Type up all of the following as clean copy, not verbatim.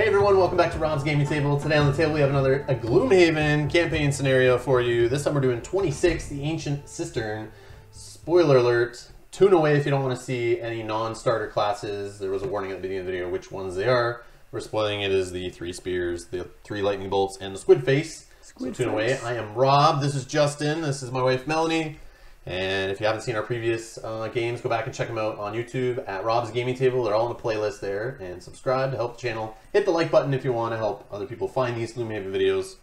Hey everyone, welcome back to Rob's Gaming Table. Today on the table we have another Gloomhaven campaign scenario for you. This time we're doing 26, the Ancient Cistern. Spoiler alert, tune away if you don't want to see any non-starter classes. There was a warning at the beginning of the video which ones they are. We're spoiling it as the 3 spears, the 3 lightning bolts, and the squid face. So tune away. I am Rob, this is Justin, this is my wife Melanie. And if you haven't seen our previous games, go back and check them out on YouTube at Rob's Gaming Table. They're all in the playlist there. And subscribe to help the channel. Hit the like button if you want to help other people find these Gloomhaven videos.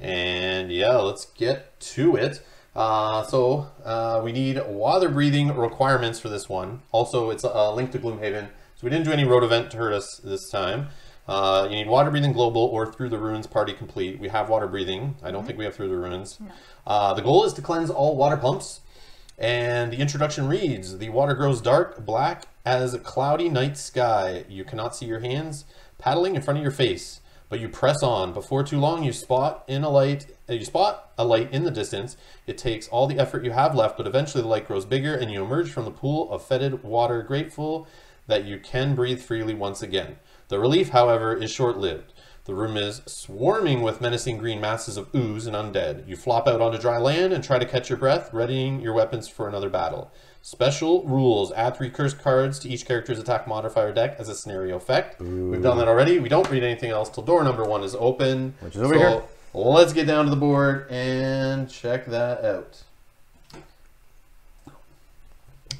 And yeah, let's get to it. We need water breathing requirements for this one. Also, it's a link to Gloomhaven. So we didn't do any road event to hurt us this time. You need water breathing global or through the ruins party complete. We have water breathing. I don't think we have through the ruins. No. The goal is to cleanse all water pumps. And the introduction reads, the water grows dark, black as a cloudy night sky. You cannot see your hands paddling in front of your face, but you press on. Before too long, you spot a light in the distance. It takes all the effort you have left, but eventually the light grows bigger and you emerge from the pool of fetid water, grateful that you can breathe freely once again. The relief, however, is short-lived. The room is swarming with menacing green masses of ooze and undead. You flop out onto dry land and try to catch your breath, readying your weapons for another battle. Special rules. Add 3 cursed cards to each character's attack modifier deck as a scenario effect. Ooh. We've done that already. We don't read anything else till door number 1 is open. Which is over here. Let's get down to the board and check that out.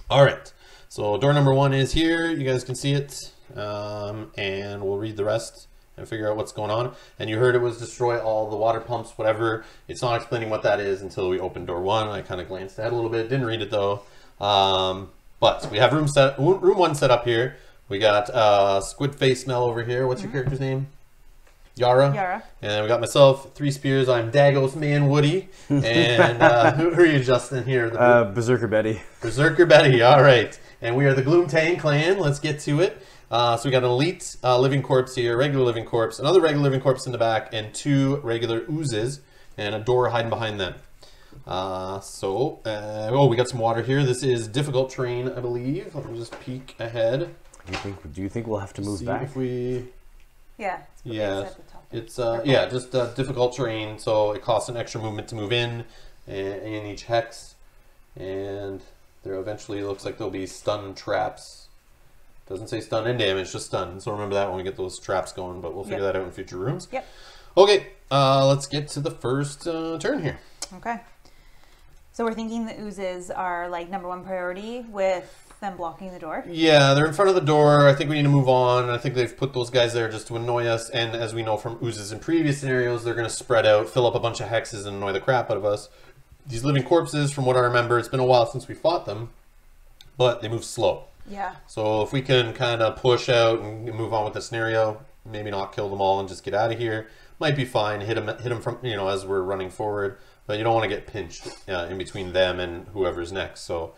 All right. So door number 1 is here. You guys can see it. And we'll read the rest and figure out what's going on. And you heard it was destroy all the water pumps, whatever. It's not explaining what that is until we opened door 1. I kind of glanced at it a little bit, didn't read it though. But we have room one set up here. We got squid face Mel over here. What's your character's name? Yara. Yara. And then we got myself, 3 spears. I'm Dagos Man Woody. And who are you, Justin, here? The Berserker Betty. Berserker Betty, all right. And we are the Gloom Tang Clan. Let's get to it. So we got an elite living corpse here, regular living corpse, another regular living corpse in the back, and 2 regular oozes, and a door hiding behind them. Oh, we got some water here. This is difficult terrain, I believe. Let me just peek ahead. Do you think we'll have to move back? If we... Yeah. It's just difficult terrain, so it costs an extra movement to move in, and each hex, and there eventually looks like there'll be stun traps. Doesn't say stun and damage, just stun. So remember that when we get those traps going, but we'll figure that out in future rooms. Yep. Okay, let's get to the first turn here. Okay. So we're thinking the oozes are like #1 priority with them blocking the door. Yeah, they're in front of the door. I think we need to move on. I think they've put those guys there just to annoy us. And as we know from oozes in previous scenarios, they're going to spread out, fill up a bunch of hexes and annoy the crap out of us. These living corpses, from what I remember, it's been a while since we fought them, but they move slow. Yeah. So if we can kind of push out and move on with the scenario, maybe not kill them all and just get out of here, might be fine. Hit them from, you know, as we're running forward, but you don't want to get pinched in between them and whoever's next. So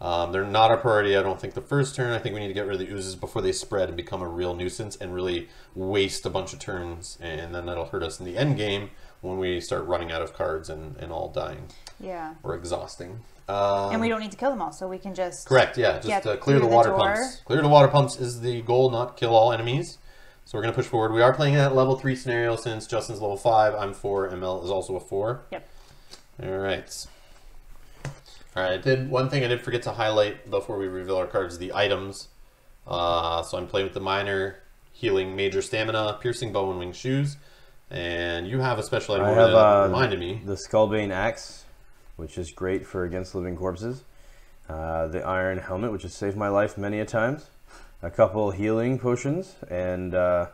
they're not a priority, I don't think, the first turn. I think we need to get rid of the oozes before they spread and become a real nuisance and really waste a bunch of turns, and then that'll hurt us in the end game when we start running out of cards and all dying. Yeah. Or exhausting. And we don't need to kill them all, so we can just... Correct, yeah. Just clear the water pumps. Clear the water pumps is the goal, not kill all enemies. So we're going to push forward. We are playing that level 3 scenario since Justin's level 5, I'm 4, and Mel is also a 4. Yep. All right. All right, one thing I did forget to highlight before we reveal our cards, the items. So I'm playing with the minor, healing major stamina, piercing bow and wing shoes. And you have a special item that reminded me. The Skullbane Axe, which is great for against living corpses. The iron helmet, which has saved my life many a times. A couple healing potions and a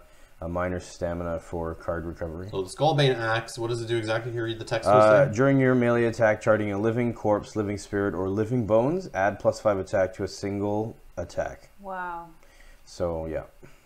minor stamina for card recovery. So the Skullbane Axe, what does it do exactly? Here, read the text. During your melee attack, charging a living corpse, living spirit, or living bones, add +5 attack to a single attack. Wow. So yeah.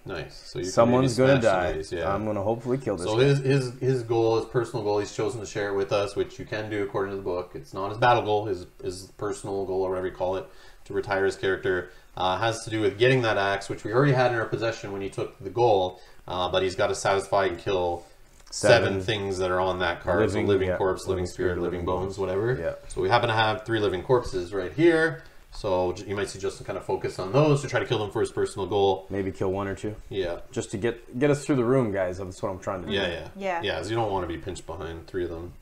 Nice. So someone's gonna die. Yeah. I'm gonna hopefully kill this. So his goal, his personal goal, he's chosen to share it with us, which you can do according to the book. It's not his battle goal, his personal goal, or whatever you call it, to retire his character. Has to do with getting that axe, which we already had in our possession when he took the goal. But he's got to satisfy and kill 7 things that are on that card: living corpse, living spirit, living bones, whatever. Yeah. So we happen to have 3 living corpses right here. So you might see Justin kind of focus on those to try to kill them for his personal goal. Maybe kill one or two. Yeah. Just to get us through the room, guys. That's what I'm trying to do. Yeah, because you don't want to be pinched behind three of them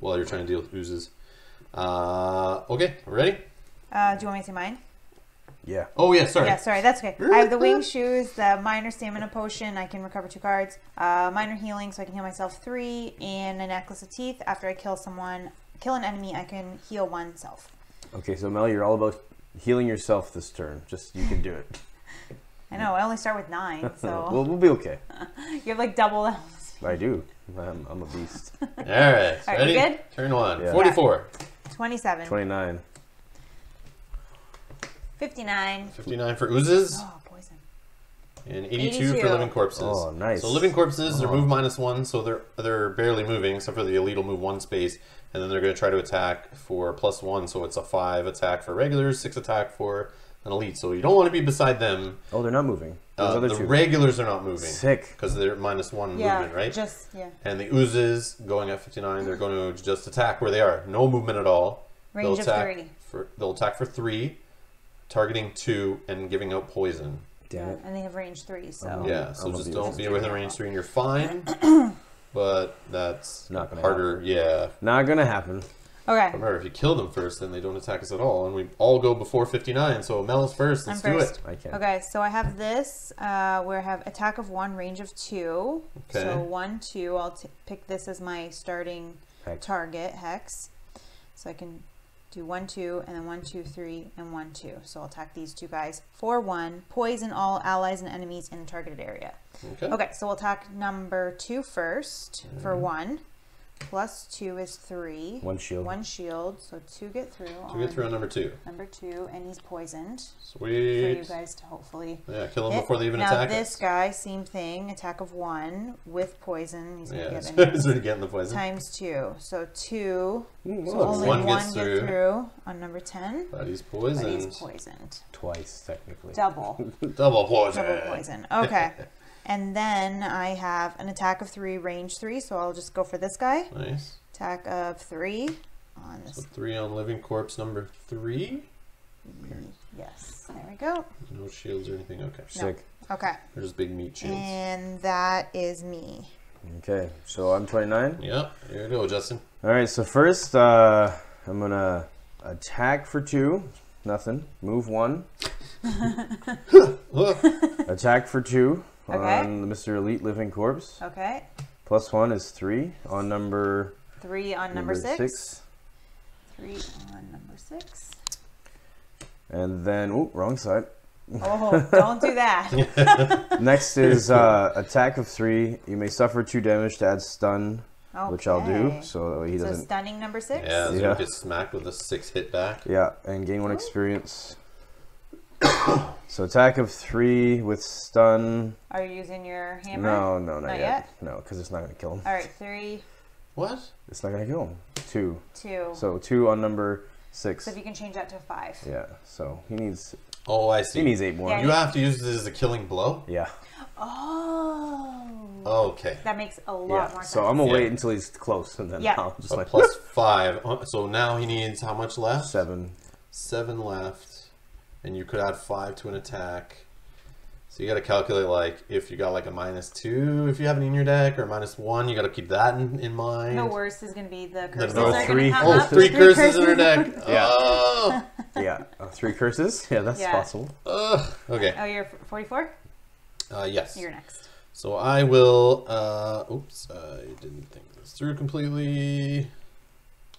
while you're trying to deal with oozes. Okay, ready? Do you want me to say mine? Yeah. Oh, yeah, sorry. Yeah, sorry, that's okay. I have the wing shoes, the minor stamina potion, I can recover 2 cards, minor healing, so I can heal myself 3, and a necklace of teeth. After I kill an enemy, I can heal oneself. Okay, so Mel, you're all about healing yourself this turn. Just, you can do it. I know, I only start with 9, so... we'll be okay. You have like double that. I do. I'm a beast. All right, so ready? Good? Turn 1. Yeah. 44. 27. 29. 59. 59 for oozes. Oh, poison. And 82 for living corpses. Oh, nice. So living corpses are move -1, so they're barely moving, except for the elite will move 1 space, and then they're going to try to attack for +1, so it's a 5 attack for regulars, 6 attack for an elite. So you don't want to be beside them. Oh, they're not moving. The regulars are not moving. Sick. Because they're -1 movement, right? Yeah. And the oozes going at 59, they're going to just attack where they are. No movement at all. Range of 3. They'll attack for 3. Targeting 2 and giving out poison. Damn it. And they have range 3, so... Yeah, so just don't be within range 3 and you're fine. But that's not gonna harder. Happen. Yeah. Not gonna happen. Okay. Remember, if you kill them first, then they don't attack us at all. And we all go before 59, so Mel's first. Let's do it. I can. Okay, so I have this, where I have attack of 1, range of 2. Okay. So 1, 2, I'll pick this as my starting target, hex. So I can... do 1, 2, and then 1, 2, 3, and 1, 2. So I'll attack these 2 guys. 4, 1, poison all allies and enemies in the targeted area. Okay. Okay, so we'll attack number 2 first for 1. Plus 2 is 3. 1 shield. 1 shield. So 2 get through. 2 get through on number 2. Number 2, and he's poisoned. Sweet. For you guys to hopefully. Yeah, kill him before they even attack. Now this guy, same thing. Attack of 1 with poison. He's going to get he's already getting the poison. Times 2. So 2. Ooh, so only 1 gets through. On number 10. But he's poisoned. Twice, technically. Double. Double poison. Double poison. Okay. And then I have an attack of 3, range 3, so I'll just go for this guy. Nice. Attack of 3 on this. So 3 on living corpse number 3? Yes. There we go. No shields or anything. Okay. Sick. No. Okay. There's big meat shields. And that is me. Okay. So I'm 29? Yep. Here we go, Justin. All right. So first, I'm going to attack for 2. Nothing. Move 1. Attack for 2. Okay. On Mr. Elite Living Corpse. Okay. Plus 1 is 3 on number... 3 on number 6. 3 on number 6. And then... Oh, wrong side. Oh, don't do that. Next is attack of 3. You may suffer 2 damage to add stun, which I'll do. So he doesn't... So stunning number 6? Yeah, so you get smacked with a 6 hit back. Yeah, and gain 1 experience. So attack of 3 with stun. Are you using your hammer? No, no, not yet. No, because it's not going to kill him. All right, 3. What? It's not going to kill him. 2. 2. So 2 on number 6. So if you can change that to 5. Yeah, so he needs... Oh, I see. He needs 8 more. Yeah, you have to use this as a killing blow? Yeah. Oh. Okay. That makes a lot more sense. So I'm going to wait until he's close. And then I'll just like... Plus 5. So now he needs how much left? 7. 7 left. And you could add 5 to an attack. So you got to calculate, like, if you got like a -2, if you have it in your deck, or a -1, you got to keep that in mind. The worst is going to be the curses. Three curses in her deck. Yeah. Oh. Yeah. 3 curses. Yeah, that's possible. Okay. Oh, you're 44? Yes. You're next. So I will, oops, I didn't think this through completely.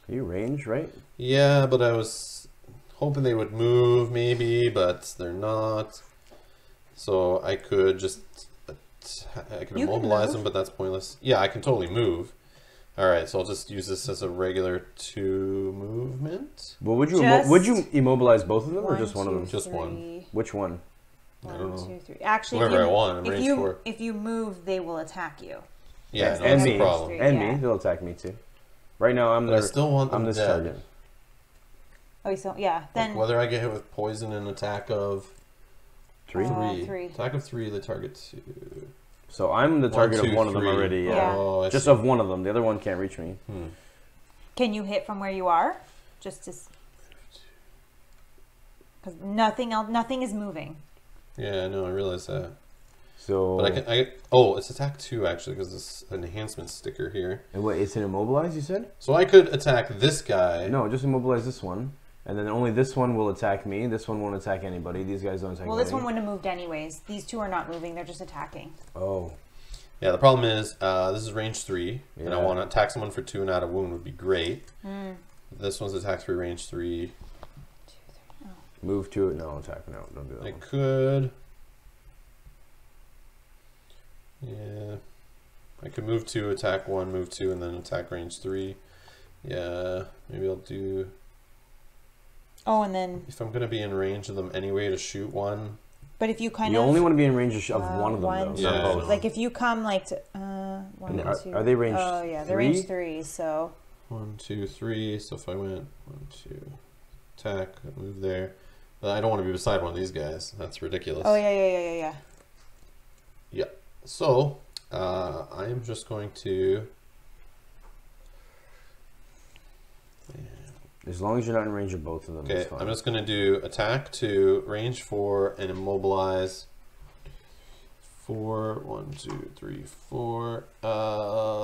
Are you range, right? Yeah, but I was hoping they would move maybe, but they're not. So I could just, I could immobilize them, but that's pointless. Yeah, I can totally move. All right, so I'll just use this as a regular 2 movement. Well, would you immobilize both of them or just one of them? Just one. Which one? 1, 2, 3. Actually, whatever I want. If you move, they will attack you. Yeah, no, that's a problem. And me, they'll attack me too. Right now, I'm this target. Oh, so yeah. Then like whether I get hit with poison and attack of 3, attack of 3, the target 2. So I'm the target of one of them already. Yeah. Oh, just of one of them. The other one can't reach me. Can you hit from where you are? Just to. Because nothing else, nothing is moving. Yeah, no, I realize that. So, but I can, oh, it's attack 2 actually, because it's an enhancement sticker here. And what, it's an immobilize, you said? So I could attack this guy. No, just immobilize this one. And then only this one will attack me. This one won't attack anybody. These guys don't attack me. Well, this one wouldn't have moved anyways. These two are not moving. They're just attacking. Oh. Yeah, the problem is this is range 3. Yeah. And I want to attack someone for 2 and add a wound would be great. Mm. This one's attack 3, range 3. Move to it. No, attack. No, don't do that. I could. Yeah. I could move to attack 1, move 2, and then attack range 3. Yeah. Maybe I'll do. Oh, and then if I'm gonna be in range of them anyway to shoot one, but if you kind of, you only want to be in range of one of them, though. Yeah, not both. Like if you come like to, one, and two, are they range? Oh yeah, they're range 3. So 1, 2, 3. So if I went 1, 2, attack, move there. But I don't want to be beside one of these guys. That's ridiculous. Oh yeah. Yeah. So I am just going to. As long as you're not in range of both of them, okay, it's fine. I'm just going to do attack 2, range 4, and immobilize 4. 1, 2, 3, 4.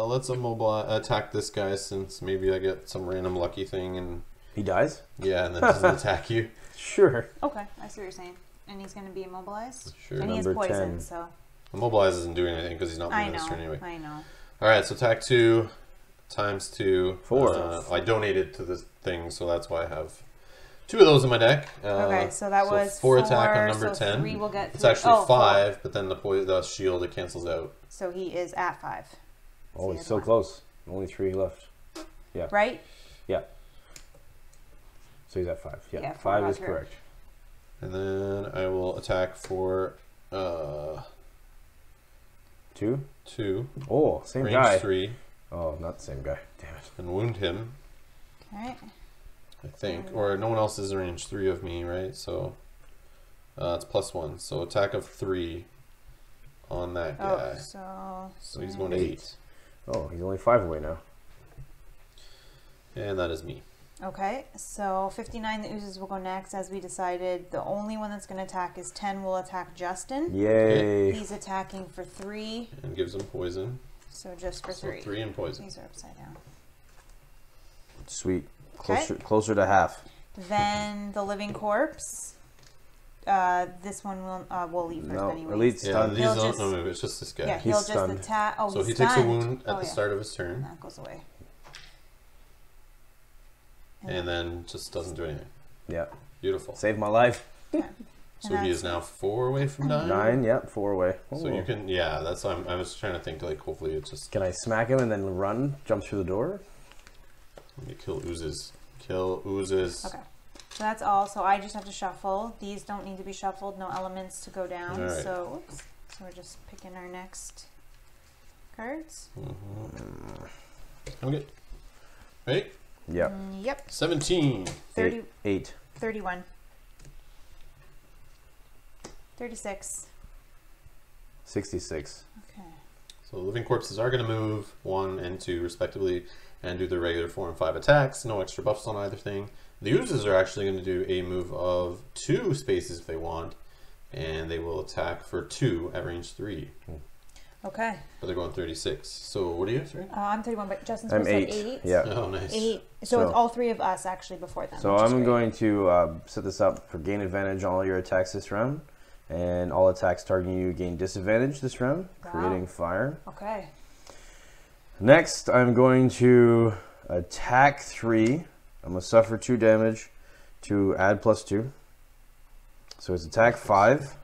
Let's immobilize, attack this guy since maybe I get some random lucky thing and he dies? Yeah, and then doesn't attack you. Sure. Okay, I see what you're saying. And he's going to be immobilized? Sure. And he's poisoned, 10. So. Immobilize isn't doing anything because he's not moving this turn anyway. I know. All right, so attack 2 times 2. 4. I donated to this thing, so that's why I have 2 of those in my deck. Okay, so that was 4 attack on number 10. 3 will get 3. It's actually 5, but then the shield, it cancels out. So he is at 5. Oh, he's so close. Only 3 left. Yeah. Right? Yeah. So he's at 5. Yeah, 5 is correct. And then I will attack for 2? 2. Oh, same guy. Range 3. Oh, not the same guy. Damn it. And wound him. Right. I think, or no one else is in range 3 of me, right? So it's +1. So attack of 3 on that guy. So he's going to 8. Oh, he's only 5 away now. And that is me. Okay, so 59, the oozes will go next. As we decided, the only one that's going to attack is 10 will attack Justin. Yay. He's attacking for 3. And gives him poison. So just for 3. So 3 and poison. These are upside down. Sweet. Closer, okay. Closer to half. Then the living corpse. This one will leave first anyway. Elite's stunned. Yeah, these don't move. It's just this guy. Yeah, he's stunned. Just attack. Oh, so he takes a wound at the start of his turn. And that goes away. And then just doesn't do anything. Yeah. Beautiful. Saved my life. Okay. So he is now 4 away from 9? 9, yep, 4 away. Ooh. So you can, yeah, that's what I was trying to think, like, hopefully it's just... Can I smack him and then run, jump through the door? You kill oozes. Kill oozes. Okay. So that's all. So I just have to shuffle. These don't need to be shuffled. No elements to go down. Right. So, oops. So we're just picking our next cards. Mm-hmm. I'm good. Ready? Yep. Yep. 17. 38. 8. 31. 36. 66. Okay. So living corpses are going to move 1 and 2 respectively and do their regular 4 and 5 attacks. No extra buffs on either thing. The oozes are actually going to do a move of 2 spaces if they want, and they will attack for 2 at range 3. Okay. But they're going 36. So what are you? I'm 31, but Justin's supposed to have 8. Yeah. Oh, nice. 8. So it's all 3 of us actually before them. So I'm going to set this up for gain advantage on all your attacks this round, and all attacks targeting you gain disadvantage this round, creating fire. Okay. Next, I'm going to attack 3. I'm going to suffer 2 damage to add +2. So it's attack 5.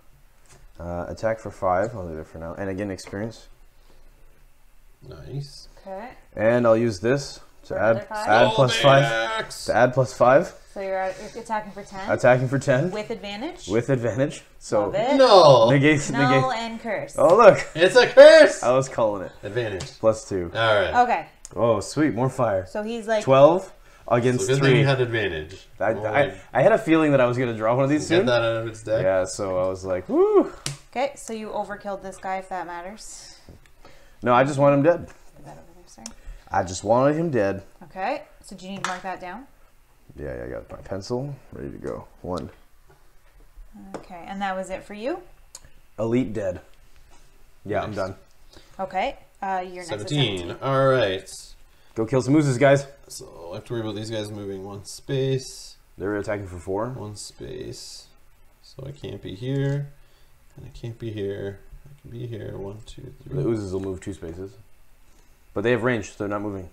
Attack for 5. I'll leave it for now. And again, experience. Nice. Okay. And I'll use this to add +5. To add +5. So you're attacking for 10? Attacking for 10. With advantage? With advantage. So no. Negates, null and curse. Oh, look. It's a curse. I was calling it. Advantage. +2. All right. Okay. Oh, sweet. More fire. So he's like 12 against 3. So you had advantage. I had a feeling that I was going to draw one of these soon. Get that out of its deck. Yeah, so I was like, woo. Okay, so you overkilled this guy if that matters. No, I just want him dead. Is that over there, sorry? I just wanted him dead. Okay. So do you need to mark that down? Yeah, I got my pencil ready to go. 1, Okay, and that was it for you? Elite dead. Yeah, nice. I'm done. Okay, you're 17. All right. Go kill some mooses, guys. So I have to worry about these guys moving one space. They're attacking for 4. One space. So I can't be here. And I can't be here. I can be here. 1, 2, 3. The oozes will move 2 spaces. But they have range, so they're not moving.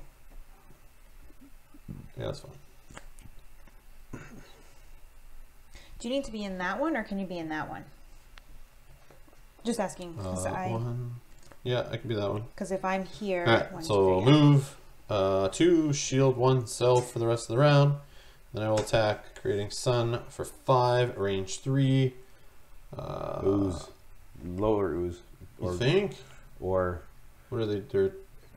Yeah, that's fine. Do you need to be in that one, or can you be in that one? Just asking. Yeah, I can be that one. Because if I'm here... All right, so move 2, shield 1 self for the rest of the round. Then I will attack, creating sun for 5, range 3. Ooze. Lower ooze. Or, you think? Or... What are they?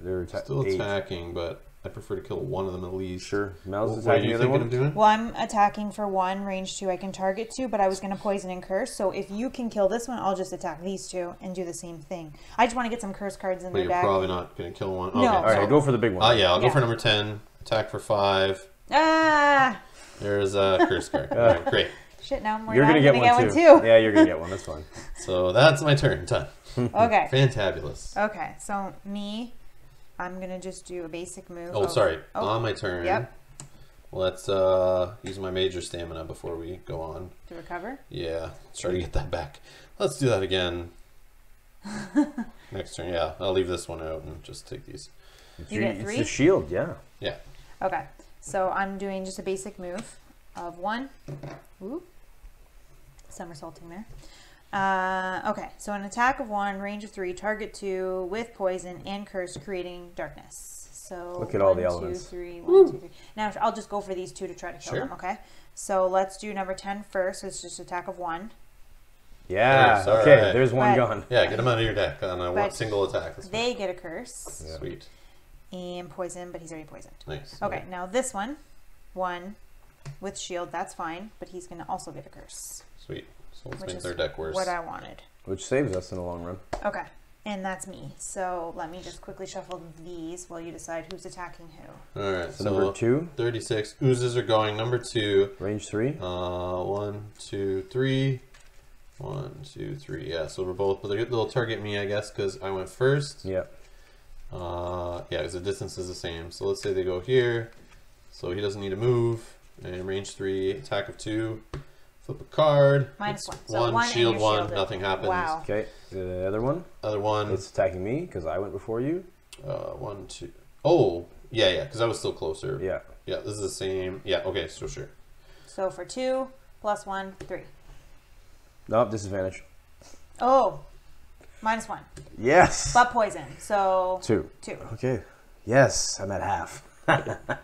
They're still attacking, but... I prefer to kill 1 of them at least. Sure. Mel's attacking the other one. Well, I'm attacking for 1, range 2. I can target 2, but I was going to poison and curse. So if you can kill this one, I'll just attack these 2 and do the same thing. I just want to get some curse cards in the deck. But you're probably not going to kill 1. Okay. No. All right, I'll go for the big one. Yeah, I'll go for number 10. Attack for 5. Ah! There's a curse card. All right, great. Shit, now I'm going to get one too. Yeah, you're going to get one. That's fine. So that's my turn. Done. Okay. Fantabulous. Okay, so me... I'm going to just do a basic move. Oh, sorry. Oh. On my turn. Yep. Let's use my major stamina before we go on. To recover? Yeah. Let's try to get that back. Let's do that again. Next turn. Yeah. I'll leave this one out and just take these. You get 3? It's the shield. Yeah. Yeah. Okay. So I'm doing just a basic move of 1. Ooh. Somersaulting there. Okay, so an attack of 1, range of 3, target 2 with poison and curse, creating darkness. So look at all the elements. 1, 2, 3, 1, 2, 3. Now I'll just go for these 2 to try to kill them. Okay, so let's do number 10 first. It's just attack of 1. Yeah. There's, okay. Right. There's 1 gone. Yeah, get them out of your deck on a single attack. They get a curse. Yeah. Sweet. And poison, but he's already poisoned. Nice. Okay, now this one, 1 with shield. That's fine, but he's going to also get a curse. Sweet. So let's make their deck worse. What I wanted. Which saves us in the long run. Okay. And that's me. So let me just quickly shuffle these while you decide who's attacking who. All right. So number 2. 36. Oozes are going. Number 2. Range 3. 1, 2, 3. 1, 2, 3. Yeah. So we're both, but they'll target me, I guess, because I went first. Yeah. Yeah, because the distance is the same. So let's say they go here. So he doesn't need to move. And range 3. Attack of 2. Flip a card. -1. So 1, shield 1, nothing happens. Wow. Okay, the other one? Other one. It's attacking me, because I went before you. 1, 2. Oh, yeah, yeah, because I was still closer. Yeah. Yeah, this is the same. Yeah, okay, so sure. So for 2, plus 1, 3. Nope, disadvantage. Oh, -1. Yes. But poison, so... 2. Okay. Yes, I'm at half.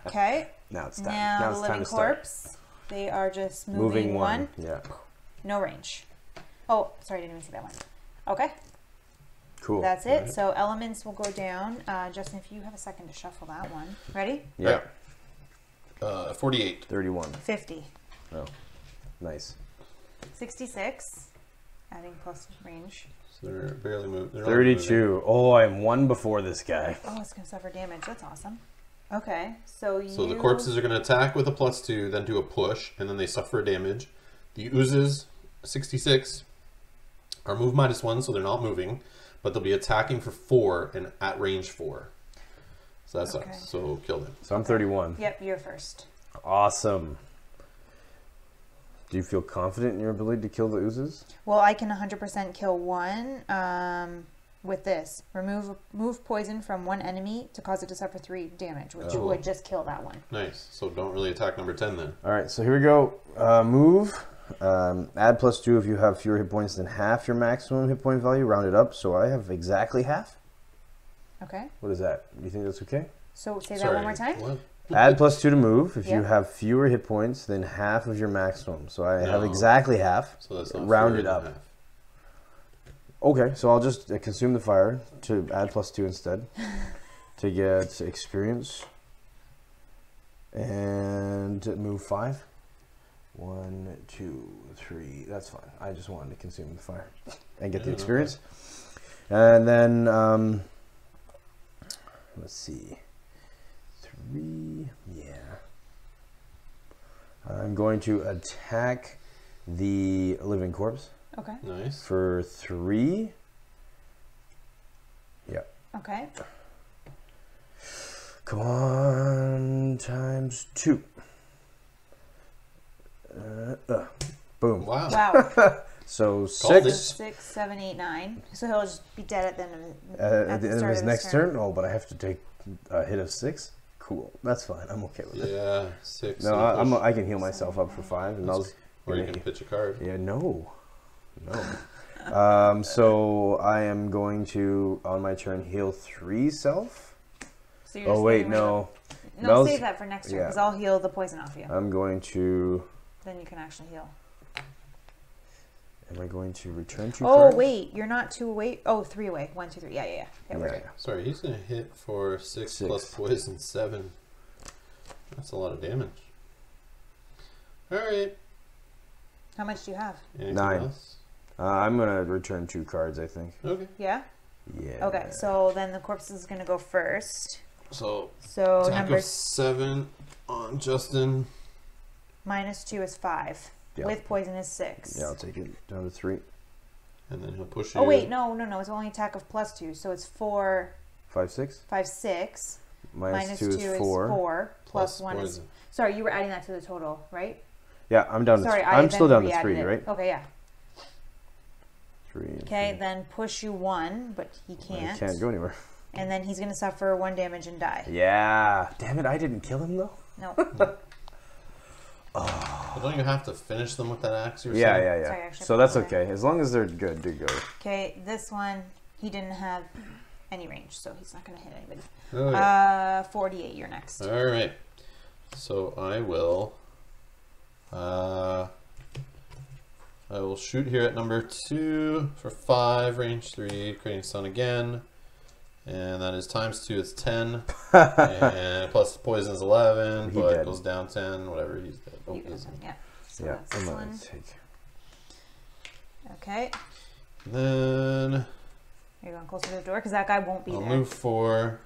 Okay. Now it's time. Now it's the living corpse. They are just moving 1. Yeah. No range. Oh, sorry, I didn't even see that one. Okay. Cool. That's it. Right. So elements will go down. Justin, if you have a second to shuffle that one. Ready? Yeah. 48. 31. 50. Oh, nice. 66. Adding plus range. So they're barely moving. 32. Oh, I'm 1 before this guy. Oh, it's going to suffer damage. That's awesome. Okay, so you... So the corpses are going to attack with a +2, then do a push, and then they suffer damage. The oozes, 66, are move -1, so they're not moving, but they'll be attacking for 4 and at range 4. So that sucks, so kill them. So I'm 31. Yep, you're first. Awesome. Do you feel confident in your ability to kill the oozes? Well, I can 100% kill 1. With this, remove poison from 1 enemy to cause it to suffer 3 damage, which would just kill that one. Nice. So don't really attack number 10 then. All right. So here we go. Move. Add +2 if you have fewer hit points than half your maximum hit point value. Round it up. So I have exactly half. Okay. What is that? You think that's okay? So say that one more time. What? Add +2 to move if you have fewer hit points than half of your maximum. So I have exactly half. So that's not round it up. Half. Okay, so I'll just consume the fire to add +2 instead to get experience and move 5. 1, 2, 3. That's fine. I just wanted to consume the fire and get the experience. And then, let's see. 3. Yeah. I'm going to attack the living corpse. Okay. Nice. For 3. Yep. Okay. Come on, times 2. Boom. Wow. Wow. So 6, 7, 8, 9. So he'll just be dead at the end of, his next turn. Oh, but I have to take a hit of 6. Cool. That's fine. I'm okay with it. Yeah, 6. No, I can heal myself up for 5, and I'll. Or you can pitch a card. Yeah. No. No. So I am going to on my turn heal 3 self. So you're no, save that for next turn because I'll heal the poison off you. I'm going to. Then you can actually heal. Am I going to return 2 cards? Oh, wait. You're not 2 away. Oh, 3 away. 1, 2, 3. Yeah, yeah, yeah. Yeah, we're good. Sorry, he's going to hit for 6 plus poison 7. That's a lot of damage. All right. How much do you have? Anything 9. I'm going to return 2 cards, I think. Okay. Yeah? Yeah. Okay, so then the corpse is going to go first. So attack number of 7 on Justin. Minus 2 is 5. Yeah. With poison is 6. Yeah, I'll take it down to 3. And then he'll push you. Oh, wait, no, no, no. It's only attack of plus 2, so it's 4. 5, 6? 5, 6. Minus two is four. 4. Plus 1 poison. Sorry, you were adding that to the total, right? Yeah, I'm down to 3. I'm still down to 3, right? Okay, yeah. 3. Okay, then push you 1, but he can't. Well, he can't go anywhere. And then he's going to suffer 1 damage and die. Yeah. Damn it, I didn't kill him, though? No. Oh. But don't you have to finish them with that axe or something? Yeah, yeah, yeah. Sorry, so that's okay. As long as they're good to go. Okay, this one, he didn't have any range, so he's not going to hit anybody. Oh, yeah. 48, you're next. All right. So I will shoot here at number 2 for 5, range 3, creating stun again. And that is times 2, it's 10. And plus poison is 11, he but it goes down 10, whatever. He's dead. Oh, yeah. So yeah, that's one. Okay. And then. Are you going closer to the door? Because that guy won't be there. I'll move 4,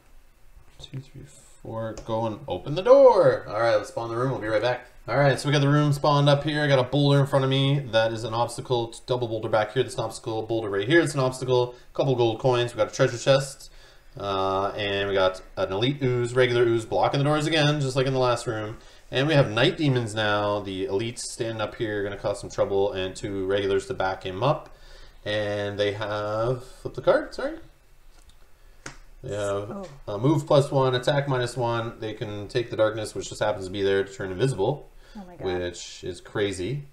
2, 3, 4. Go and open the door. All right, let's spawn the room. We'll be right back. All right, so we got the room spawned up here. I got a boulder in front of me. That is an obstacle. It's double boulder back here. That's an obstacle. Boulder right here. It's an obstacle. A couple gold coins. We got a treasure chest. And we got an elite ooze, regular ooze, blocking the doors again, just like in the last room. And we have night demons now. The elites standing up here are going to cause some trouble, and 2 regulars to back him up. And they have, flip the card, sorry. They have move +1, attack -1. They can take the darkness, which just happens to be there, to turn invisible, oh my God, which is crazy.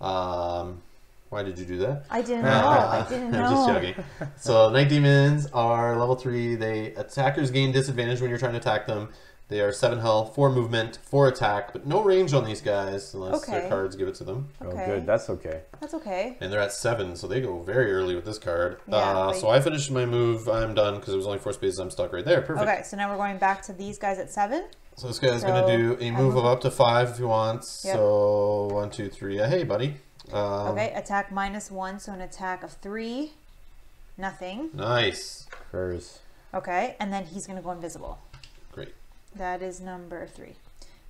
Why did you do that? I didn't know. I didn't know. I'm just joking. So night demons are level 3. They attackers gain disadvantage when you're trying to attack them. They are 7 health, 4 movement, 4 attack, but no range on these guys unless their cards give it to them. Okay. Oh, good. That's okay. That's okay. And they're at 7, so they go very early with this card. Yeah, so I finished my move. I'm done because it was only 4 spaces. I'm stuck right there. Perfect. Okay, so now we're going back to these guys at 7. So this guy's going to do a move of up to 5 if he wants. Yep. So 1, 2, 3. Hey, buddy. Okay, attack -1, so an attack of 3, nothing. Nice. Curse. Okay, and then he's going to go invisible. Great. That is number 3.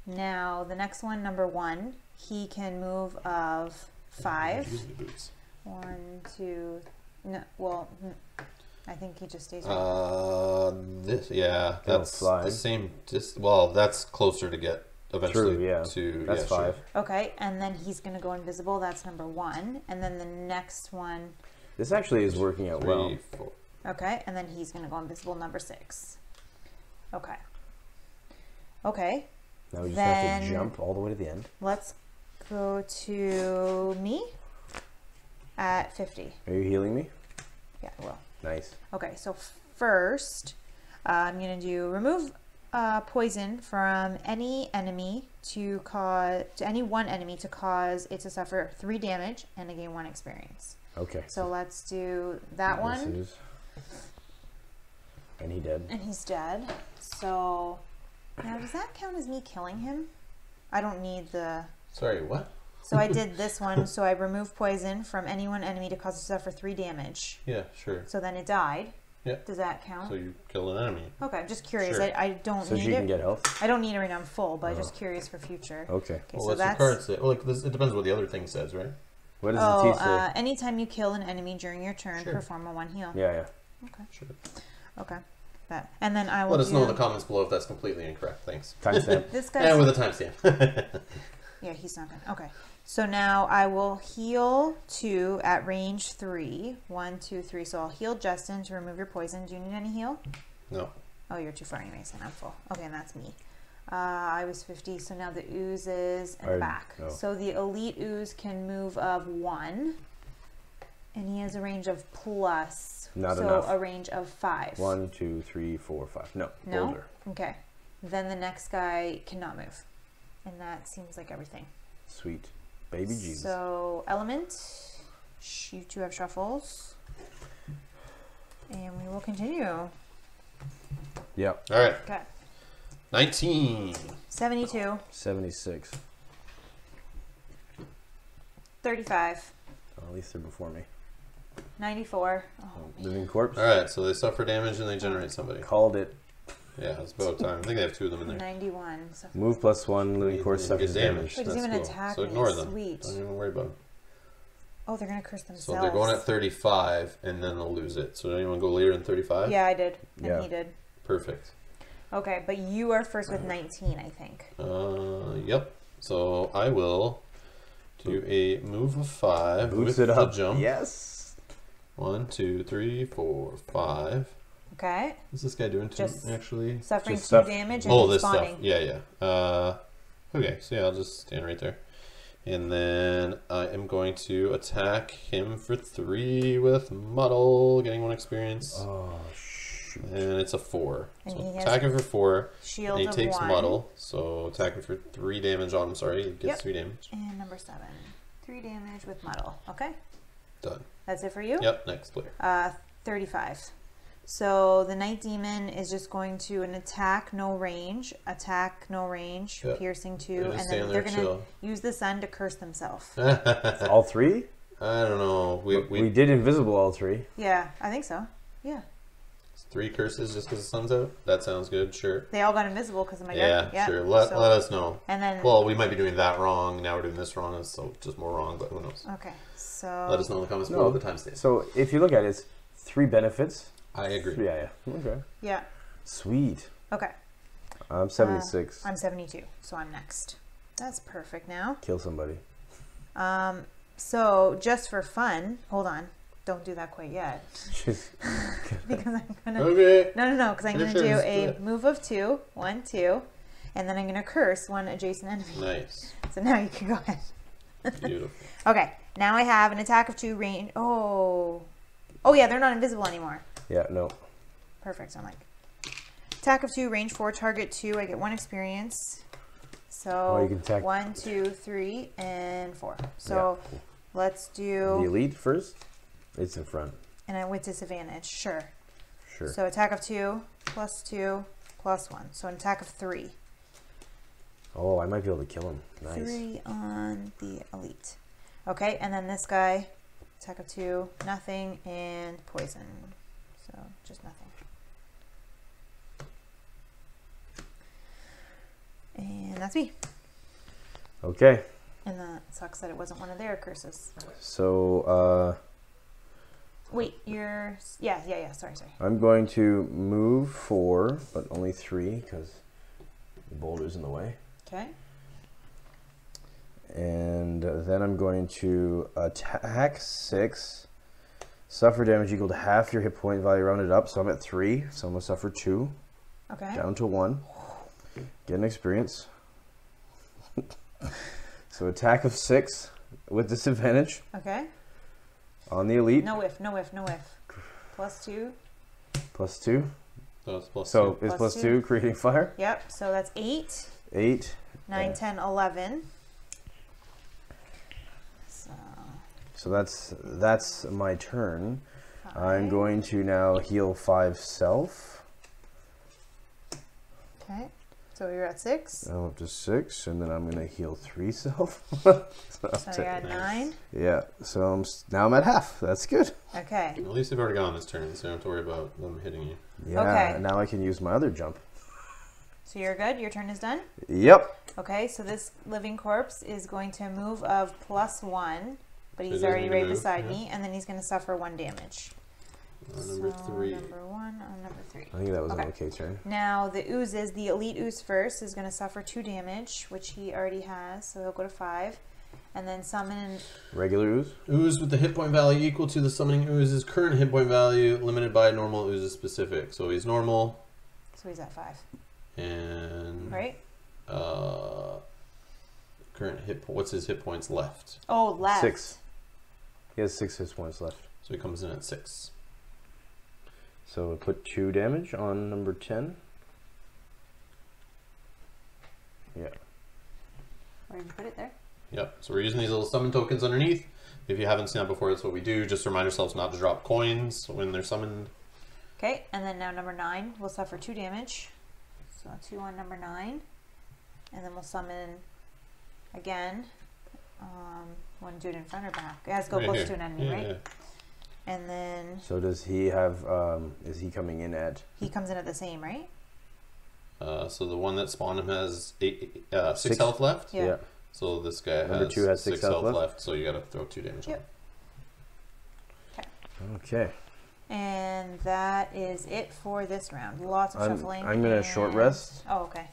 Now, the next one, number 1, he can move of 5. 1, 2, no, well, I think he just stays right there. Yeah, that's the same, well, that's closer to get. Eventually, true, yeah. That's 5. Sure. Okay, and then he's going to go invisible. That's number 1. And then the next one. This actually is working out well. 4. Okay, and then he's going to go invisible, number 6. Okay. Okay. Now we just have to jump all the way to the end. Let's go to me at 50. Are you healing me? Yeah, I will. Nice. Okay, so first, I'm going to do remove... poison from any enemy to cause any one enemy to cause it to suffer 3 damage and to gain 1 experience. Okay. So let's do that one. And he dead. And he's dead. So now does that count as me killing him? I don't need the. Sorry, what? So I did this one. So I removed poison from any one enemy to cause it to suffer 3 damage. Yeah, sure. So then it died. Yeah. Does that count? So you killed an enemy. Okay, I'm just curious. Sure. I don't need it. So you can get health? I don't need it right now. I'm full, but I'm just curious for future. Okay. Well, so that's... Your card say. Well, it depends what the other thing says, right? What does the T say? Anytime you kill an enemy during your turn, perform a 1 heal. Yeah, yeah. Okay. Sure. Okay. That. And then I will let us know in the comments below if that's completely incorrect. Thanks. Timestamp. This guy. And with a timestamp. Yeah, he's not gonna. Okay. So now I will heal 2 at range 3. 1, 2, 3. So I'll heal Justin to remove your poison. Do you need any heal? No. Oh, you're too far anyways, and I'm full. Okay, and that's me. I was 50, so now the ooze is in the back. No. So the elite ooze can move of 1, and he has a range of plus. Not so enough. A range of 5. 1, 2, 3, 4, 5. No. No. Older. Okay. Then the next guy cannot move, and that seems like everything. Sweet, baby Jesus. So element, you 2 have shuffles, and we will continue. Yep. All right. Okay. 19. 72. 76. 35. Oh, at least they're before me. 94. Oh, living corpse. All right, so they suffer damage and they generate somebody. Called it. Yeah, it's about time. I think they have 2 of them in there. 91. Suffer. Move +1, living corpse suffers damage. That's even cool. Attack so ignore them. Sweet. Don't even worry about them. Oh, they're going to curse themselves. So they're going at 35 and then they'll lose it. So don't anyone go later than 35? Yeah, I did. And he did. Perfect. Okay, but you are first with 19, I think. Yep. So I will do a move of 5. Boost it up. Jump. Yes. 1, 2, 3, 4, 5. Okay. What's this guy doing to him, actually? Suffering 2 damage and responding. Stuff. Yeah, yeah. Okay, so yeah, I'll just stand right there. And then I am going to attack him for 3 with muddle, getting 1 experience. Oh, shit. And it's a 4. And so attack him for 4. Shield and he takes muddle. So attack him for 3 damage on him. Sorry, he gets 3 damage. And number 7, 3 damage with muddle. Okay. Done. That's it for you. Yep. Next player. 35. So the night demon is just going to an attack, no range, yep. Piercing 2, and then they're going to use the sun to curse themselves. All 3? I don't know. We did invisible all 3. Yeah, I think so. Yeah. 3 curses just because the sun's out? That sounds good, sure. They all got invisible because of my dad. Yeah, sure. Let us know. And then, well, we might be doing that wrong. Now we're doing this wrong. So just more wrong, but who knows? Okay, so let us know in the comments below the timestamp. So if you look at it, it's 3 benefits. I agree. Yeah, yeah. Okay. Yeah. Sweet. Okay. I'm 76. I'm 72, so I'm next. That's perfect now. Kill somebody. So just for fun, hold on. Don't do that quite yet. Because I'm gonna no, because I'm gonna do a move of 2, 1, 2, and then I'm gonna curse 1 adjacent enemy. Nice. So now you can go ahead. Beautiful. Okay, now I have an attack of 2 range. Oh yeah, they're not invisible anymore. Yeah, no. Perfect. I'm like attack of 2, range 4, target 2. I get 1 experience. So 1, 2, 3, and 4. So let's do the elite first. It's in front. And I'm with disadvantage, sure. Sure. So attack of 2, +2, +1. So an attack of 3. Oh, I might be able to kill him. Nice. 3 on the elite. Okay, and then this guy, attack of 2, nothing, and poison. So just nothing. And that's me. Okay. And that sucks that it wasn't one of their curses. So, wait, you're... Yeah, sorry. I'm going to move 4, but only 3, because the boulder's in the way. Okay. And then I'm going to attack 6. Suffer damage equal to half your hit point value rounded up, so I'm at 3, so I'm going to suffer 2. Okay. Down to 1. Get an experience. So attack of 6 with disadvantage. Okay. On the elite. No whiff. +2. +2. So it's +2. So it's +2, creating fire. Yep. So that's 8. 8. 9, 10, 11. So that's my turn. 5. I'm going to now heal 5 self. Okay. So you're at 6. I'm up to 6, and then I'm going to heal 3 self. so you're at 9. Yeah. So now I'm at half. That's good. Okay. At least you've already gone this turn, so you don't have to worry about them hitting you. Yeah. Okay. And now I can use my other jump. So you're good? Your turn is done? Yep. Okay. So this living corpse is going to move of +1, but he's already right beside me, and then he's going to suffer 1 damage. On number 3. Number 1 on number 3. I think that was an okay turn. Now the ooze is the elite ooze first is going to suffer 2 damage, which he already has, so he'll go to 5. And then summon regular ooze. Ooze with the hit point value equal to the summoning ooze's current hit point value, limited by normal ooze's specific. So he's normal. So he's at 5. And right. Current hit. What's his hit points left? Oh, left. 6. He has 6 hit points left. So he comes in at 6. So we put 2 damage on number 10. Yeah. We're gonna put it there. Yep, so we're using these little summon tokens underneath. If you haven't seen that before, that's what we do. Just remind ourselves not to drop coins when they're summoned. Okay, and then now number 9 will suffer 2 damage. So 2 on number 9. And then we'll summon again. Want to do it in front or back? It has to go close to an enemy, right? Yeah. And then... So does he have, is he coming in at... He comes in at the same, right? So the one that spawned him has 6 health left? Yeah. So this guy has 6 health left, so you gotta throw 2 damage on. Okay. And that is it for this round. Lots of shuffling. I'm gonna short rest. Oh, okay.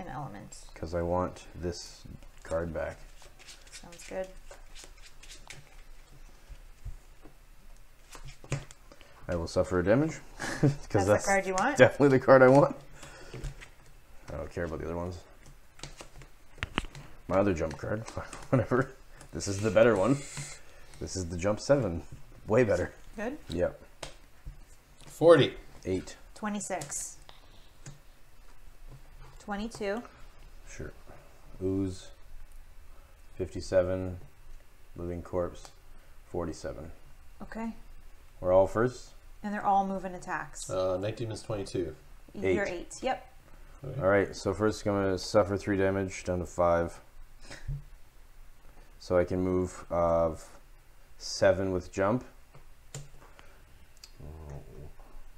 An element. Because I want this card back. Sounds good. I will suffer a damage. Because that's the card you want? Definitely the card I want. I don't care about the other ones. My other jump card, whatever. This is the better one. This is the jump 7. Way better. Good? Yep. 48. 26. 22. Sure. Ooze. 57. Living corpse. 47. Okay. We're all first? And they're all moving attacks. 19 is 22. You're 8. Yep. Alright, so first I'm going to suffer 3 damage, down to 5. So I can move 7 with jump.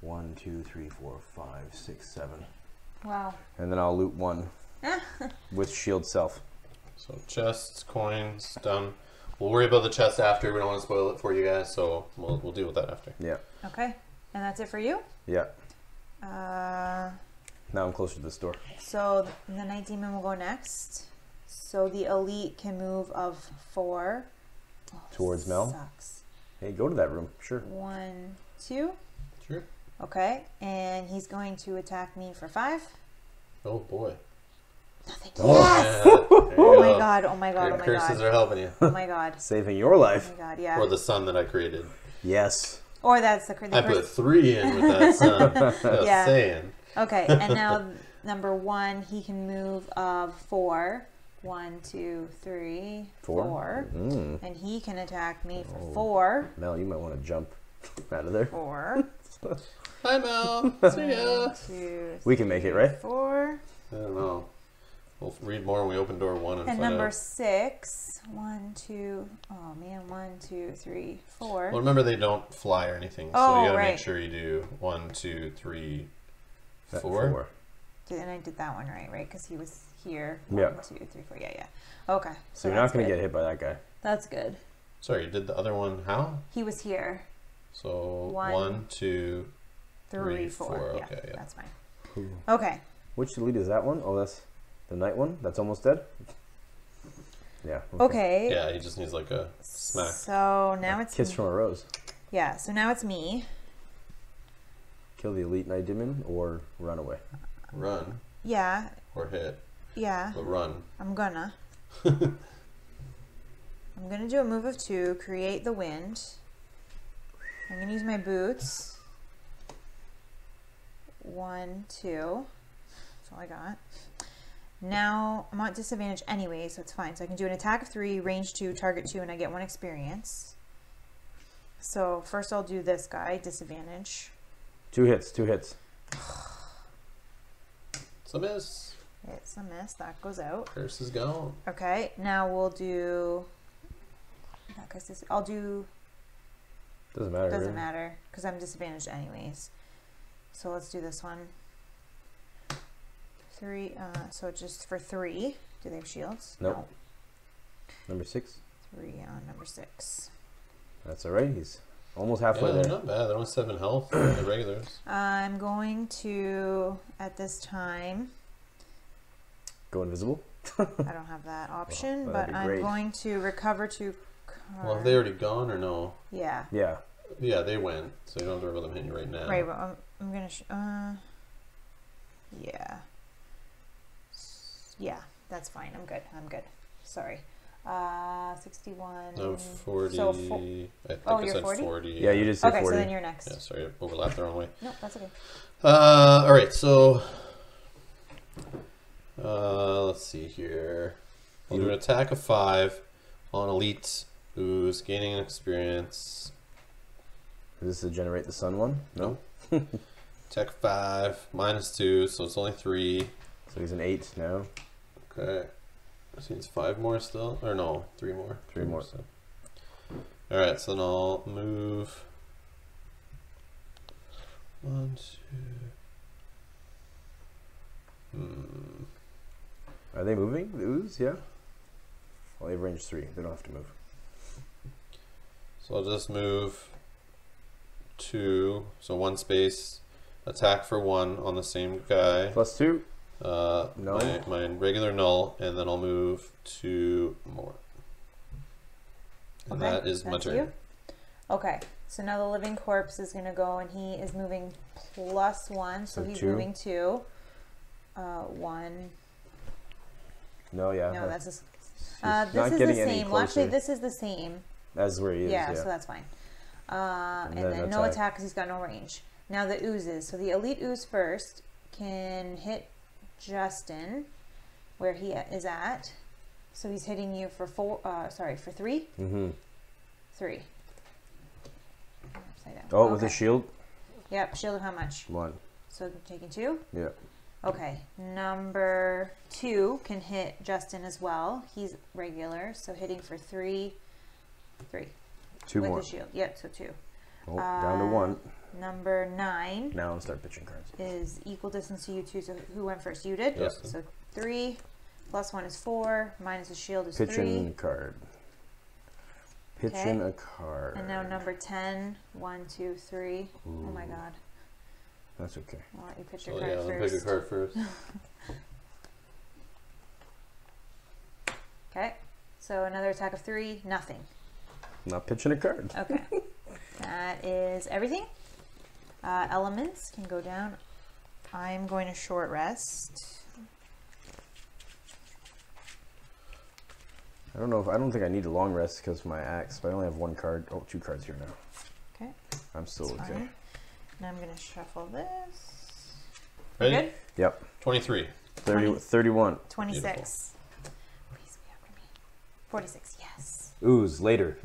1, 2, 3, 4, 5, 6, 7. Wow. And then I'll loot 1 with shield self. So chests, coins, done. We'll worry about the chest after. We don't want to spoil it for you guys, so we'll deal with that after. Yeah. Okay. And that's it for you? Yeah. Now I'm closer to this door. So the Night Demon will go next. So the elite can move of 4. Oh, towards Mel? Sucks. Hey, go to that room. Sure. 1, 2. Sure. Okay. And he's going to attack me for 5. Oh, boy. Nothing. Yes! Yeah. Oh, my God. Oh, my God. Your curses are helping you. Oh, my God. Saving your life. Oh, my God. Yeah. Or the sun that I created. Yes. Or that's the curse. I put 3 in with that sun. Yeah. Saying. Okay, and now number 1, he can move of 4. 1, 2, 3, 4. Mm. And he can attack me for 4. Mel, you might want to jump out of there. 4. Hi, Mel. See ya. 2, 3, we can make it, right? 4. I don't know. We'll read more when we open door 1 and find number out. 6. 1, 2. Oh man, 1, 2, 3, 4. Well, remember they don't fly or anything, so you gotta make sure you do 1, 2, 3, 4. And I did that one right? Because he was here. Yeah. 1, 2, 3, 4. Yeah. Okay. So you're not going to get hit by that guy. That's good. Sorry, you did the other one how? He was here. So 1, 2, 3, 4. Okay, yeah. That's fine. Cool. Okay. Which elite is that one? Oh, that's the night one? That's almost dead? Yeah. Okay. Yeah, he just needs like a smack. So now it's kiss from a rose. Yeah, so now it's me. Kill the elite night demon or run away. Run. Yeah. Or hit. Yeah. But run. I'm gonna. I'm gonna do a move of 2, create the wind. I'm gonna use my boots. 1, 2. That's all I got. Now I'm at disadvantage anyway, so it's fine. So I can do an attack of 3, range 2, target 2, and I get 1 experience. So first I'll do this guy, disadvantage. 2 hits. It's a miss. It's a miss. That goes out. Curse is gone. Okay, now we'll do. I'll do. Doesn't matter. Doesn't matter because I'm disadvantaged anyways. So let's do this one. 3. So just for 3. Do they have shields? Nope. No. Number 6. 3 on number 6. That's all right. He's almost halfway there. Not bad. They're on 7 health. The regulars. I'm going to, at this time, go invisible. I don't have that option, well, but I'm going to recover 2 cards. Well, have they already gone or no? Yeah. Yeah. Yeah, they went, so you don't have to worry about them hitting you right now. Right, but I'm going to... yeah. Yeah, that's fine. I'm good. I'm good. Sorry. 61... No, 40... So I think I said 40? 40. Yeah, you just said 40. Okay, so then you're next. Yeah, sorry, I overlapped the wrong way. No, that's okay. All right, so... let's see here. We'll do an attack of 5 on Elite, who's gaining an experience. Is this to generate the sun one? No. Attack 5, minus 2, so it's only 3. So he's an 8 now. Okay. So he's 5 more still? Or no, 3 more. 3 more. So. Alright, so then I'll move. 1, 2. Are they moving? The ooze? Yeah. Well, they've ranged 3. They don't have to move. So I'll just move 2. So 1 space. Attack for 1 on the same guy. Plus 2. Null. My regular null, and then I'll move 2 more. And okay, that is my turn. You? Okay, so now the living corpse is going to go, and he is moving plus 1, so he's moving 2. 1. No, yeah. No, that's just, this is the same. Well, actually, this is the same. That's where he is. Yeah, so that's fine. And then no attack because he's got no range. Now the oozes. So the elite ooze first can hit Justin where he is at. So he's hitting you for 3. Mm-hmm. 3. Upside down. Oh, okay. With a shield? Yep, shield of how much? 1. So taking 2? Yeah. Okay, number 2 can hit Justin as well. He's regular, so hitting for 3. 2 with more. With a shield. Yep, so 2. Oh, down to 1. Number 9. Now I'll start pitching cards. Is equal distance to you 2. So who went first? You did. Yes. So 3 plus 1 is 4. Minus the shield is 3. Pitching a card. Pitching a card. And now number 10. 1, 2, 3. Ooh. Oh my god. That's okay. I'll let you pitch your card first. Yeah, I'll pick a card first. Okay. So another attack of 3. Nothing. Not pitching a card. Okay. That is everything. Elements can go down. I'm going to short rest. I don't know if I don't think I need a long rest because of my axe, but I only have 1 card. Oh, 2 cards here now. Okay. I'm still okay. And I'm going to shuffle this. Ready? Good? Yep. 23. 31. 26. Beautiful. Please be after me. 46. Yes. Ooze. Later.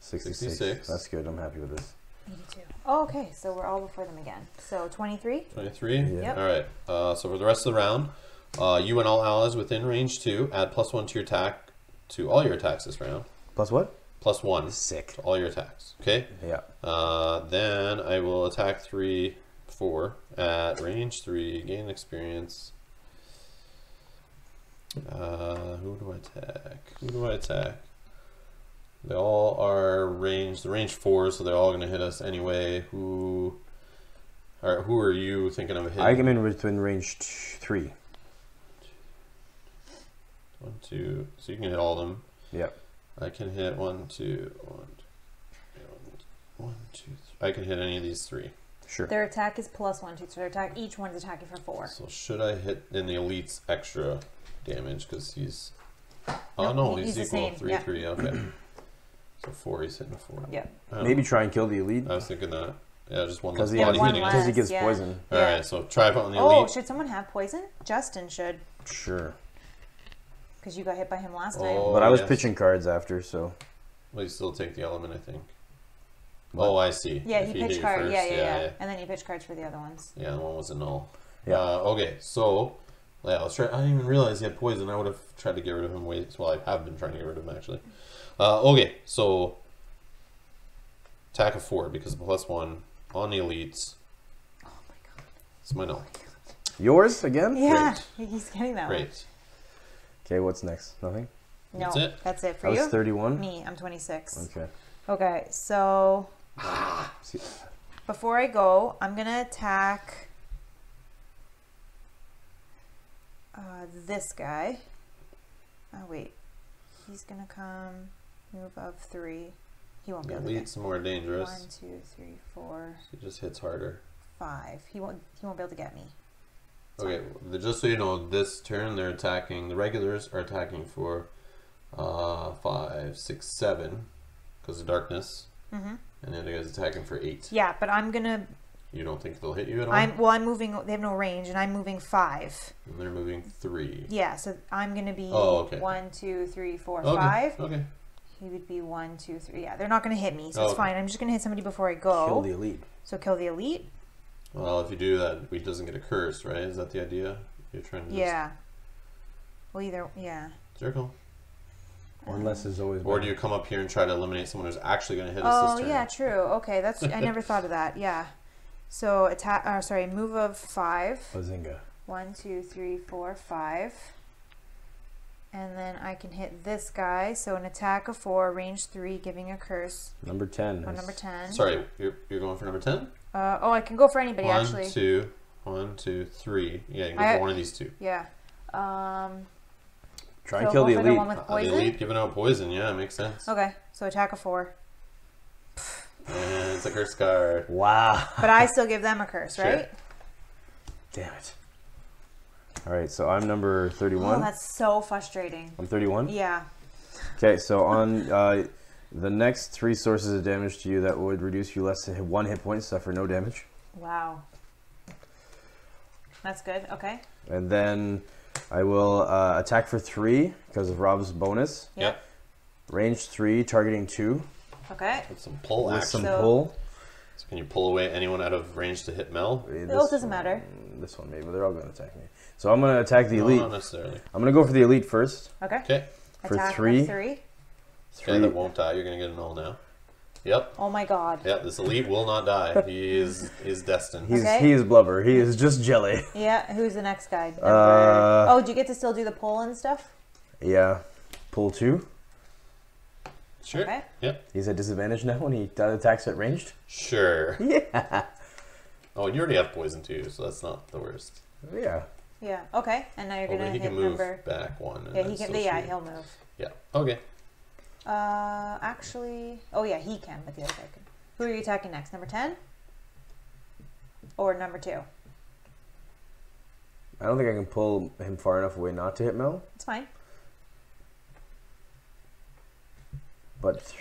66. That's good. I'm happy with this. 82. Oh, okay, so we're all before them again. So 23? 23? Yeah. Yep. All right. So for the rest of the round, you and all allies within range 2 add plus 1 to your attack, to all your attacks this round. Plus what? Plus 1. Sick. To all your attacks. Okay? Yeah. Then I will attack 4 at range 3, gain experience. Who do I attack? They all are range 4, so they're all going to hit us anyway. Who are you thinking of hitting? I am in within range 3. 1, 2. So you can hit all of them. Yep. I can hit 1, 2, 1, 2, 3. I can hit any of these 3. Sure. Their attack is plus 1, 2. So their attack, each one's attacking for 4. So should I hit in the elite's extra damage because he's? Oh no, he's equal 3, 3. Okay. So 4, he's hitting 4. Yeah. Maybe try and kill the elite. I was thinking that. Yeah, just one less body hitting us. Because he gives poison. Yeah. Alright, so try it on the elite. Oh, should someone have poison? Justin should. Sure. Because you got hit by him last time. But I was pitching cards after, so. Well, you still take the element, I think. What? Oh, I see. Yeah, if he pitched cards. Yeah. And then you pitched cards for the other ones. Yeah, the one was a null. Yeah. Okay, so. Yeah, I didn't even realize he had poison. I would have tried to get rid of him. Well, I have been trying to get rid of him, actually. Okay, so attack of 4 because plus 1 on the elites. Oh my god. It's my null. Yours again? Yeah, great. He's getting that one. Great. Okay, what's next? Nothing? No, that's it, for you. I was 31. Me, I'm 26. Okay. Okay, so before I go, I'm gonna attack this guy. Oh wait, he's gonna come move up 3. He won't be able to get some more dangerous. 1, 2, 3, 4. He just hits harder. 5. He won't be able to get me. It's okay, fine. Just so you know, this turn they're attacking. The regulars are attacking for 5, 6, 7 because of darkness. Mm-hmm. And the other guy's attacking for 8. Yeah, but I'm gonna. You don't think they'll hit you at all? Well, I'm moving. They have no range, and I'm moving 5. And they're moving 3. Yeah, so I'm gonna be 1, 2, 3, 4, 5. Okay. He would be 1, 2, 3. Yeah, they're not gonna hit me, so it's fine. I'm just gonna hit somebody before I go. Kill the elite. So kill the elite. Well, if you do that, he doesn't get a curse, right? Is that the idea? You're trying to. Yeah. Just... Well, either circle. Or unless it's always. Or do you come up here and try to eliminate someone who's actually going to hit us this turn? Oh yeah, true. Okay, that's I never thought of that. Yeah. So attack. Sorry, move of 5. Bazinga. 1, 2, 3, 4, 5. And then I can hit this guy. So an attack of 4, range 3, giving a curse. Number 10. Number 10. Sorry, you're going for number 10. Oh, I can go for anybody actually. 1, 2, 1, 2, 3. Yeah, you can go for one of these 2. Yeah. Try and kill the elite. The elite giving out poison. Yeah, it makes sense. Okay, so attack of 4. And it's a curse card. Wow. But I still give them a curse, right? Damn it. All right, so I'm number 31. Oh, that's so frustrating. I'm 31? Yeah. Okay, so on the next 3 sources of damage to you, that would reduce you less than 1 hit point, suffer no damage. Wow. That's good. Okay. And then I will attack for 3 because of Rob's bonus. Yep. Range 3, targeting 2. Okay. With some pull action. So can you pull away anyone out of range to hit Mel? It doesn't matter. This one maybe, but they're all going to attack me. So I'm going to attack the elite. No, not necessarily. I'm going to go for the elite first. Okay. Okay. For attack 3. Okay, that won't die. You're going to get an all now. Yep. Oh my god. Yep, this elite will not die. He is destined. He is blubber. He is just jelly. Yeah, who's the next guy? Oh, do you get to still do the pull and stuff? Yeah. Pull 2. Sure. Okay. Yep. He's at disadvantage now when he attacks at ranged? Sure. Yeah. Oh, and you already have poison too, so that's not the worst. Yeah. Yeah, okay. And now you're going to hit number... He can move back 1. Yeah, he'll move. Yeah, okay. Actually... Oh yeah, he can, but the other guy can. Who are you attacking next? Number 10? Or number 2? I don't think I can pull him far enough away not to hit Mel. It's fine. But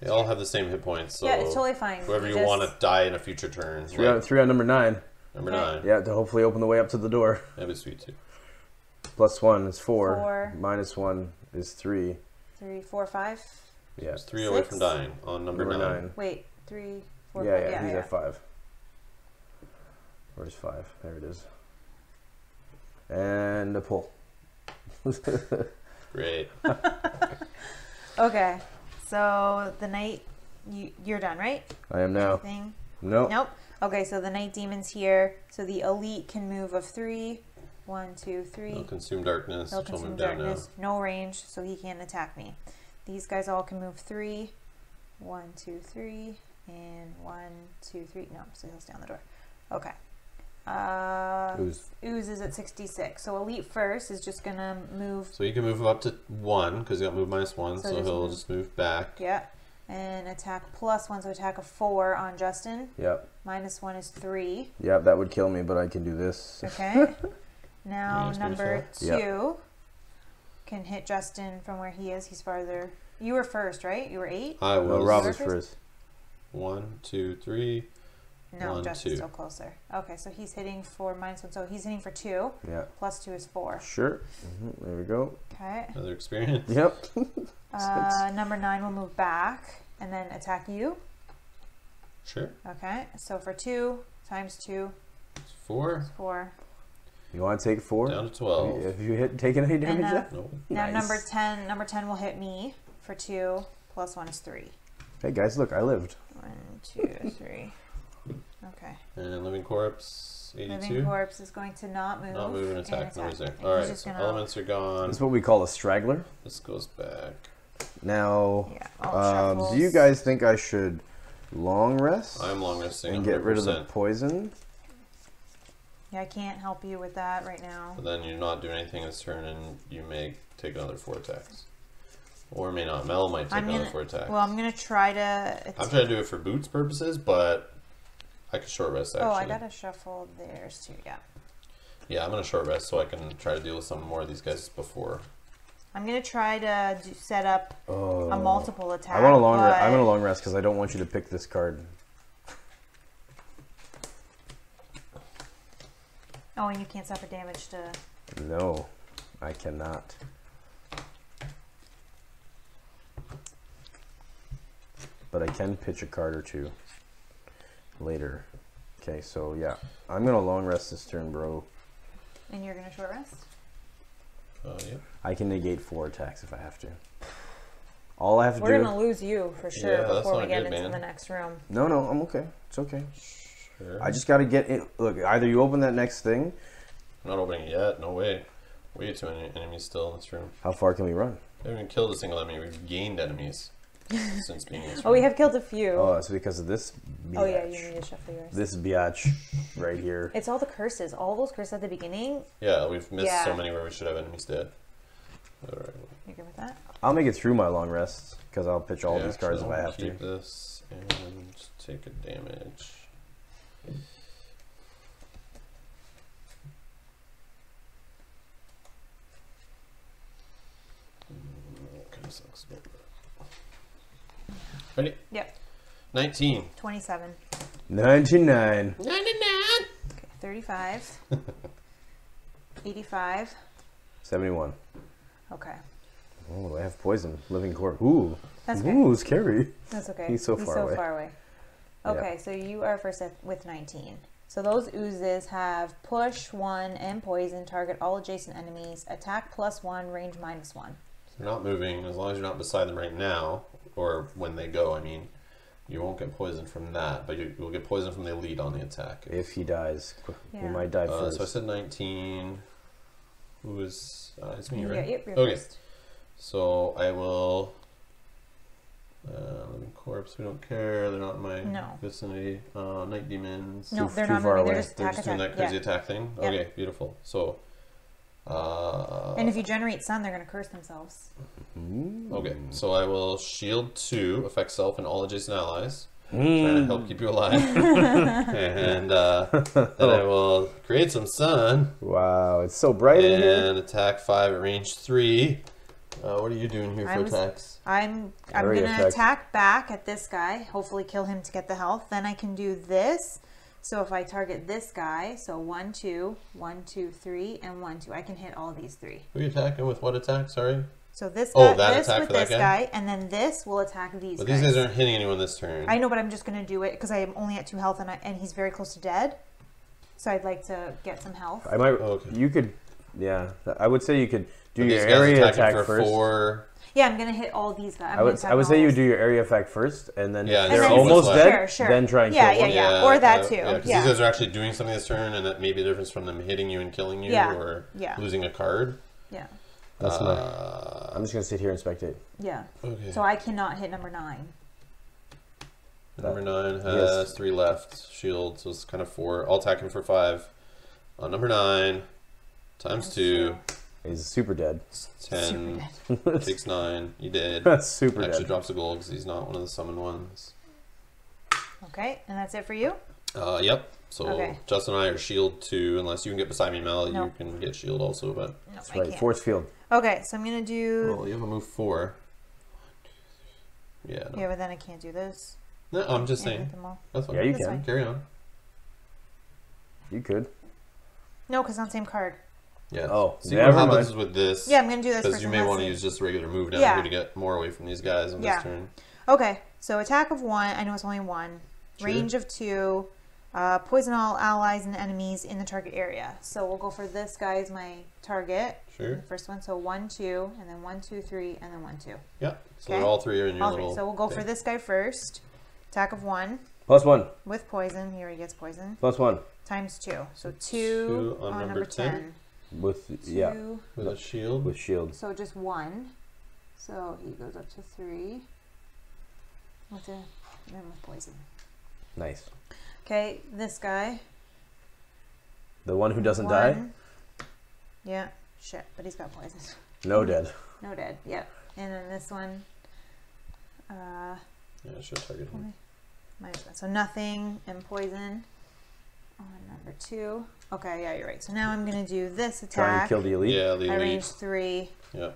they all have the same hit points, so yeah, it's totally fine. Whoever you want to die in a future turn. Three on number 9. Number 9. Yeah, to hopefully open the way up to the door. That'd be sweet too. Plus 1 is 4. 4. Minus 1 is 3. 3, 4, 5. Yeah, it's 3 away from dying on number 9. Wait, 3, 4. Yeah, 5. Yeah, he's at 5. Where's 5? There it is. And a pull. Great. Okay. So the night, you're done, right? I am now. Nope. Okay, so the night demon's here. So the elite can move of 3. 1, 2, 3. They'll consume darkness. They'll consume darkness. No range, so he can't attack me. These guys all can move 3. 1, 2, 3. And 1, 2, 3. No, so he'll stay on the door. Okay. Ooze is at 66, so elite first is just gonna move. So you can move up to 1 because he got moved minus 1, so he'll just move back. Yeah, and attack plus 1, so attack of 4 on Justin. Yep. Minus 1 is 3. Yep, that would kill me, but I can do this. Okay. Now number 2 can hit Justin from where he is. He's farther. You were first, right? You were 8. I was. No, Rob was first. 1, 2, 3. No, Justin's still closer. Okay, so he's hitting for minus 1, so he's hitting for 2. Yeah. Plus 2 is 4. Sure. Mm-hmm. There we go. Okay. Another experience. Yep. Number 9 will move back and then attack you. Sure. Okay, so for 2 times 2. It's 4. It's 4. You want to take 4? Down to 12. Have you taken any damage yet? No. Now number 10 will hit me for 2. Plus 1 is 3. Hey guys, look, I lived. 1, 2, 3. Okay. And then Living Corpse, 82. Living Corpse is going to not move. Not move and attack. No, he's there. All right, so elements are gone. This is what we call a straggler. This goes back. Now, yeah, do you guys think I should long rest? I'm long resting. And 100%. Get rid of the poison? Yeah, I can't help you with that right now. But then you're not doing anything this turn, and you may take another 4 attacks. Or may not. Mel might take another 4 attacks. Well, I'm going to try to... I'm trying to do it for boots purposes, but I can short rest, actually. Oh, I got to shuffle theirs, too, yeah. Yeah, I'm going to short rest so I can try to deal with some more of these guys before. I'm going to try to set up a multiple attack. I want a long rest. I'm going to long rest because I don't want you to pick this card. Oh, and you can't suffer damage to... No, I cannot. But I can pitch a card or 2 later. Okay, so yeah. I'm going to long rest this turn, bro. And you're going to short rest? Yeah. I can negate 4 attacks if I have to. All I have to do... We're going to lose you for sure before we get into the next room. No, no, I'm okay. It's okay. Sure. I just got to get it. Look, either you open that next thing. I'm not opening it yet. No way. Way too many enemies still in this room. How far can we run? We haven't even killed a single enemy. We've gained enemies since being in this room. Oh, we have killed a few. Oh, it's because of this biatch. Oh, yeah, you need to shuffle yours. This biatch right here. It's all the curses. All those curses at the beginning. Yeah, we've missed so many where we should have enemies dead. All right. You good with that? I'll make it through my long rests because I'll pitch all these cards if I have to. Keep this and take a damage. Kind of sucks. Ready? Yep. 19. 27. 99. 99. Okay, 35. 85. 71. Okay. Oh, I have poison. Living corpse. Ooh. That's okay. Ooh, scary. That's okay. He's so far away. He's so far away. Okay, so you are first with 19. So those oozes have push 1 and poison, target all adjacent enemies, attack +1, range -1. So you're not moving, as long as you're not beside them right now, or when they go, I mean, you won't get poisoned from that, but you'll get poisoned from the lead on the attack. If he dies, he might die first. So I said 19. Who is, it's me, right? Yeah, you're okay. First. So I will... Living Corpse, we don't care. They're not in my vicinity. Night Demons. No, they're not moving. They're just doing that crazy attack thing. Yeah. Okay, beautiful. So, and if you generate sun, they're going to curse themselves. Mm-hmm. Okay, so I will shield 2, affect self and all adjacent allies. Trying to help keep you alive. And then I will create some sun. Wow, it's so bright in here. And attack 5 at range 3. What are you doing here for attacks? I'm going to attack back at this guy, hopefully kill him to get the health. Then I can do this. So if I target this guy, so 1, 2, 1, 2, 3, and 1, 2. I can hit all these 3. Who are you attacking with what attack? Sorry? So this guy, this with this guy, and then this will attack these guys. But these guys aren't hitting anyone this turn. I know, but I'm just going to do it because I am only at 2 health and he's very close to dead. So I'd like to get some health. I might, you could, I would say you could... Do your area attack first. 4. Yeah, I'm going to hit all these guys. I would say you do your area attack first, and then if they're almost dead, then try and kill one. Yeah, or that too. Yeah, because these guys are actually doing something this turn, and that may be the difference from them hitting you and killing you, or losing a card. Yeah. That's not... I'm just going to sit here and spectate. Yeah. Okay. So I cannot hit number 9. Number 9 has 3 left. Shield, so it's kind of 4. I'll attack him for 5. On number 9, times 2. He's super dead. 10, super dead. Takes 9. He did. That's super dead. Actually drops a gold because he's not one of the summoned ones. Okay, and that's it for you? Yep. So Justin and I are shield 2. Unless you can get beside me, Mel, you can get shield also. But that's right. Force field. Okay, so I'm going to do... Well, you have a move 4. 1, 2, 3. Yeah. No. Yeah, but then I can't do this. No, I'm just saying. That's fine. Yeah, you can. Carry on. You could. No, because on the same card. Yeah. Oh, see what happens with this. Yeah, I'm going to do this because you may want to use just regular move down here to get more away from these guys on this turn. Okay, so attack of 1. I know it's only 1. Sure. Range of 2. Poison all allies and enemies in the target area. So we'll go for this guy as my target. Sure. The first one. So 1, 2, and then 1, 2, 3, and then 1, 2. Yeah. So all 3 are in your little. So we'll go for this guy first. Attack of 1. +1. With poison. He already gets poison. +1. ×2. So 2 on number 10. With, yeah. With a shield. With shield. So just 1. So he goes up to 3. With a, and then with poison. Nice. Okay, this guy. The one who doesn't die? Yeah. Shit, but he's got poison. No dead. No dead, yep. And then this one. Yeah, I should target him. So nothing and poison on number 2. Okay, yeah, you're right. So now I'm going to do this attack. Try and kill the elite. Yeah, the elite. I range 3. Yeah.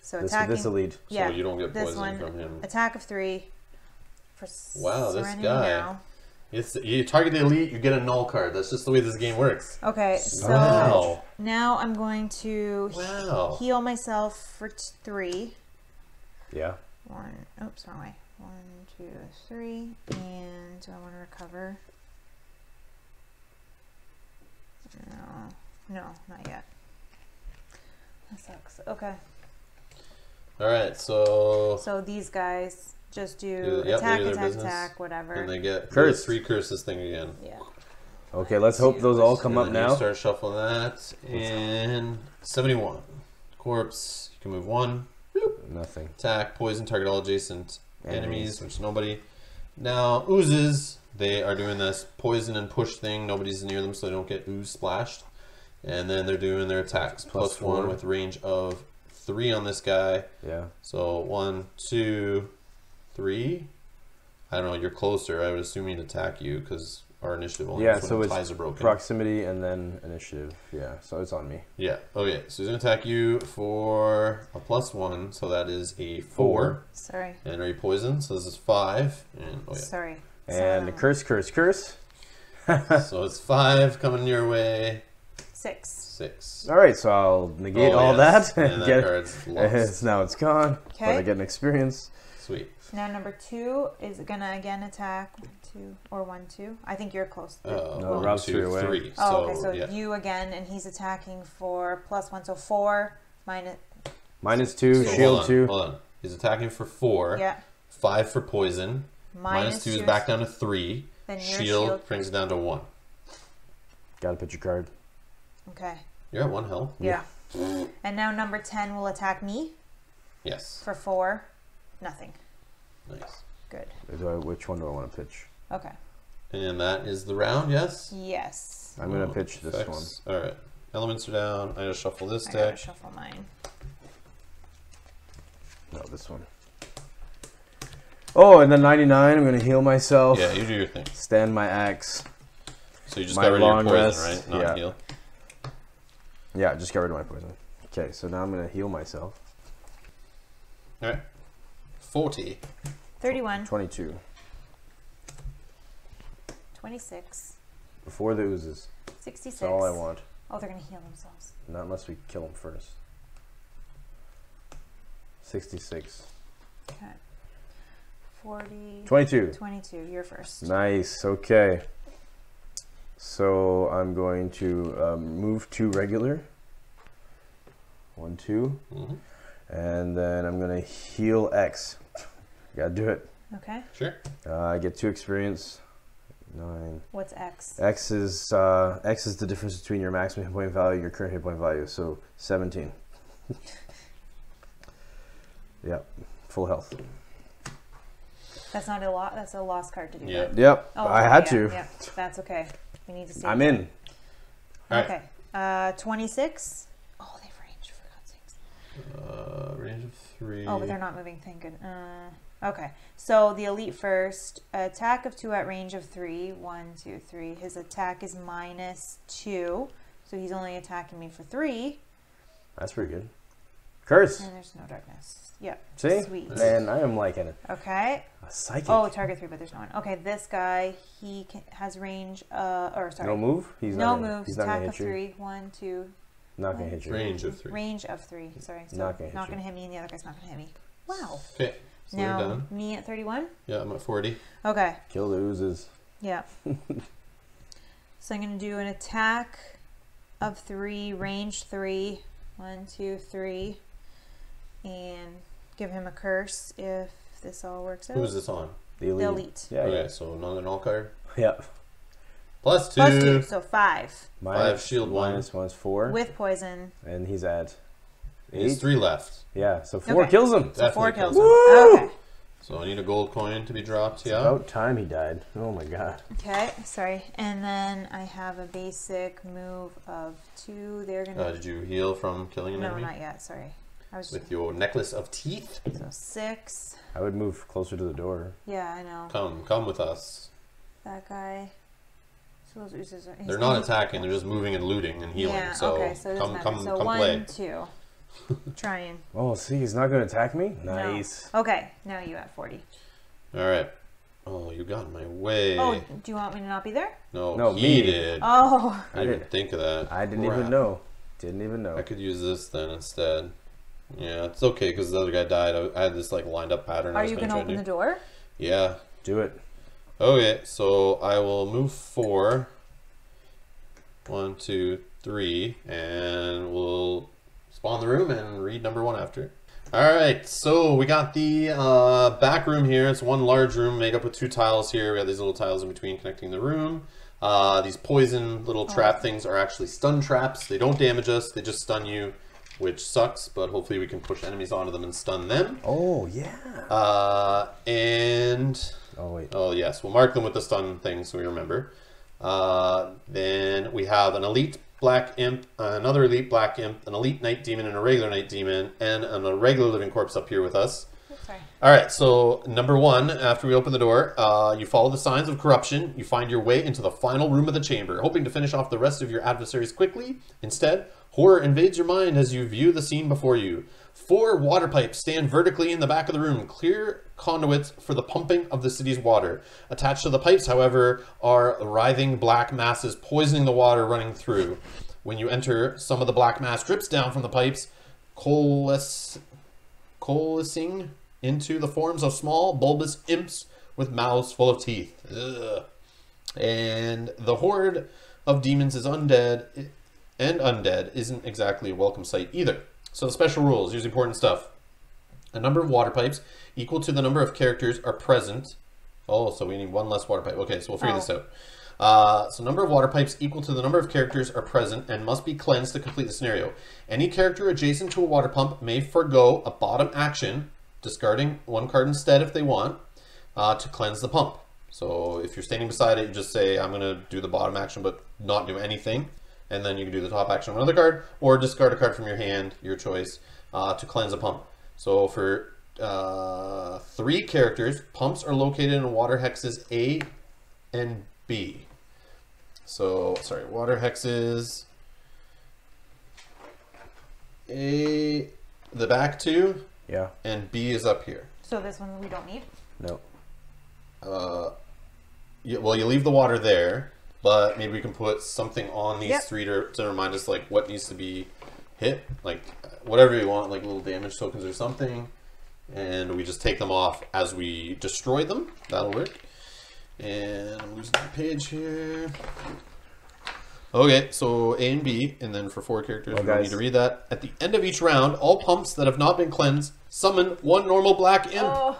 So attacking. This elite. Yeah, so you don't get poison from him. Attack of 3. For wow, this guy. Now. You target the elite, you get a null card. That's just the way this game works. Okay, so now I'm going to heal myself for 3. Yeah. 1, oops, wrong way. 1, 2, 3, and do I want to recover? No, no, not yet. That sucks. Okay. All right, so. So these guys. Just do attack, whatever. And they get three curses thing again. Yeah. Okay, let's hope those all come up now. Start shuffling that. And 71. Corpse, you can move 1. Boop. Nothing. Attack, poison, target all adjacent enemies, which nobody. Now, oozes, they are doing this poison and push thing. Nobody's near them, so they don't get ooze splashed. And then they're doing their attacks. +1 with range of 3 on this guy. Yeah. So 1, 2, 3. I don't know, you're closer. I would assume he'd attack you because our initiative only ties are broken. Proximity and then initiative. Yeah, so it's on me. Yeah, okay. So he's going to attack you for a +1. So that is a 4. Sorry. And are you poisoned? So this is 5. And, oh, yeah. Sorry. And a curse. So it's 5 coming your way. 6. All right, so I'll negate all that. And that card's lost. Now it's gone. Okay. But I get an experience. Sweet. Now number 2 is gonna again attack 1, 2 or 1, 2. I think you're close. No, Rob's 3 away. Oh, okay. So yeah. You again, and he's attacking for +1, so 4 minus two. So shield on, 2. Hold on. He's attacking for 4. Yeah. 5 for poison. Minus two is back down to 3. Then your shield brings it down to 1. Gotta pitch your card. Okay. You're at 1 health. Yeah. And now number 10 will attack me. Yes. For 4. Nothing. Nice. Good. Which one do I want to pitch? Okay. And that is the round, yes? Yes. I'm going to pitch this one. All right. Elements are down. I got to shuffle this deck. I got to shuffle mine. No, this one. Oh, and then 99, I'm going to heal myself. Yeah, you do your thing. Stand my axe. So you just got rid of your poison, right? Not heal. Yeah, just got rid of my poison. Okay, so now I'm going to heal myself. All right. 40. 31. 22. 26. Before the oozes. 66. That's all I want. Oh, they're going to heal themselves. Not unless we kill them first. 66. Okay. 40. 22. 22. You're first. Nice. Okay. So I'm going to move to regular. 1, 2. Mm-hmm. And then I'm going to heal X. Gotta do it. Okay. Sure. I get 2 experience. 9. What's X? X is the difference between your maximum hit point value and your current hit point value. So 17. Yep. Full health. That's not a lot. That's a lost card to do. Yeah. Right? Yep. Oh, I had to. Yeah. That's okay. We need to see. I'm in. All right. Okay. 26. Oh, they've ranged for God's sakes. Range of 3. Oh, but they're not moving. Thank goodness. Okay, so the elite first. Attack of 2 at range of 3. 1, 2, 3. His attack is -2, so he's only attacking me for 3. That's pretty good. Curse. And there's no darkness. Yep. See? Sweet. Man, I am liking it. Okay. A psychic. Oh, target 3, but there's no one. Okay, this guy, he has range. Or sorry. No move. He's no move. Attack of 3. 1, 2. Not gonna hit you. Range of 3. Range of 3. Sorry. So not gonna hit you. Not gonna hit me, and the other guy's not gonna hit me. Wow. Okay. So now, me at 31? Yeah, I'm at 40. Okay. Kill the oozes. Yeah. So I'm going to do an attack of 3, range 3. 1, 2, 3. And give him a curse if this all works out. Who is this on? The elite. Yeah. Okay, yeah. So another null card. Yep. +2. +2, so 5. Minus 5 shield one. Minus one's 4. With poison. And he's at 8. He's 3 left. Yeah, so 4 okay. kills him. So 4 kills him. Woo! Okay. So I need a gold coin to be dropped, yeah. It's about time he died. Oh my god. Okay, sorry. And then I have a basic move of 2. They're gonna. Did you heal from killing an enemy? No, not yet. Sorry. I was with your necklace of teeth. So 6. I would move closer to the door. Yeah, I know. Come with us. That guy. So those oozes are. They're not attacking. They're just moving and looting and healing. Yeah, so okay. So come play. 1, 2. Trying. Oh, see, he's not going to attack me? Nice. No. Okay, now you at 40. All right. Oh, you got in my way. Oh, do you want me to not be there? No, no, he did. Oh. I didn't think of that. I didn't even know. Didn't even know. I could use this then instead. Yeah, it's okay because the other guy died. I had this like lined up pattern. Are you going to open the door? Yeah. Do it. Okay, so I will move 4. 1, 2, 3, and we'll spawn the room and read number 1 after it. Alright, so we got the back room here. It's one large room made up with 2 tiles here. We have these little tiles in between connecting the room. These poison little trap things are actually stun traps. They don't damage us, they just stun you, which sucks, but hopefully we can push enemies onto them and stun them. Oh, yeah. And... Oh, wait. Oh, yes. We'll mark them with the stun thing so we remember. Then we have an elite black imp, another elite black imp, an elite night demon, and a regular night demon, and an irregular living corpse up here with us. Okay. All right, so number 1, after we open the door, you follow the signs of corruption. You find your way into the final room of the chamber, hoping to finish off the rest of your adversaries quickly. Instead, horror invades your mind as you view the scene before you. 4 water pipes stand vertically in the back of the room, clear conduits for the pumping of the city's water. Attached to the pipes, however, are writhing black masses poisoning the water running through. When you enter, some of the black mass drips down from the pipes, coalescing into the forms of small, bulbous imps with mouths full of teeth. Ugh. And the horde of demons is undead, and undead isn't exactly a welcome sight either. So the special rules, here's important stuff. A number of water pipes equal to the number of characters are present. Oh, so we need 1 less water pipe. Okay, so we'll figure this out. So number of water pipes equal to the number of characters are present and must be cleansed to complete the scenario. Any character adjacent to a water pump may forgo a bottom action, discarding 1 card instead if they want, to cleanse the pump. So if you're standing beside it, you just say, I'm gonna do the bottom action but not do anything. And then you can do the top action on another card, or discard a card from your hand, your choice, to cleanse a pump. So for 3 characters, pumps are located in water hexes A and B. So, sorry, water hexes A, the back 2, yeah, and B is up here. So this one we don't need? No. Well, you leave the water there. But maybe we can put something on these 3 to remind us like what needs to be hit, like whatever you want, like little damage tokens or something, and we just take them off as we destroy them. That'll work. And I'm losing the page here. Okay, so A and B, and then for 4 characters, we don't need to read that. At the end of each round, all pumps that have not been cleansed summon 1 normal black imp.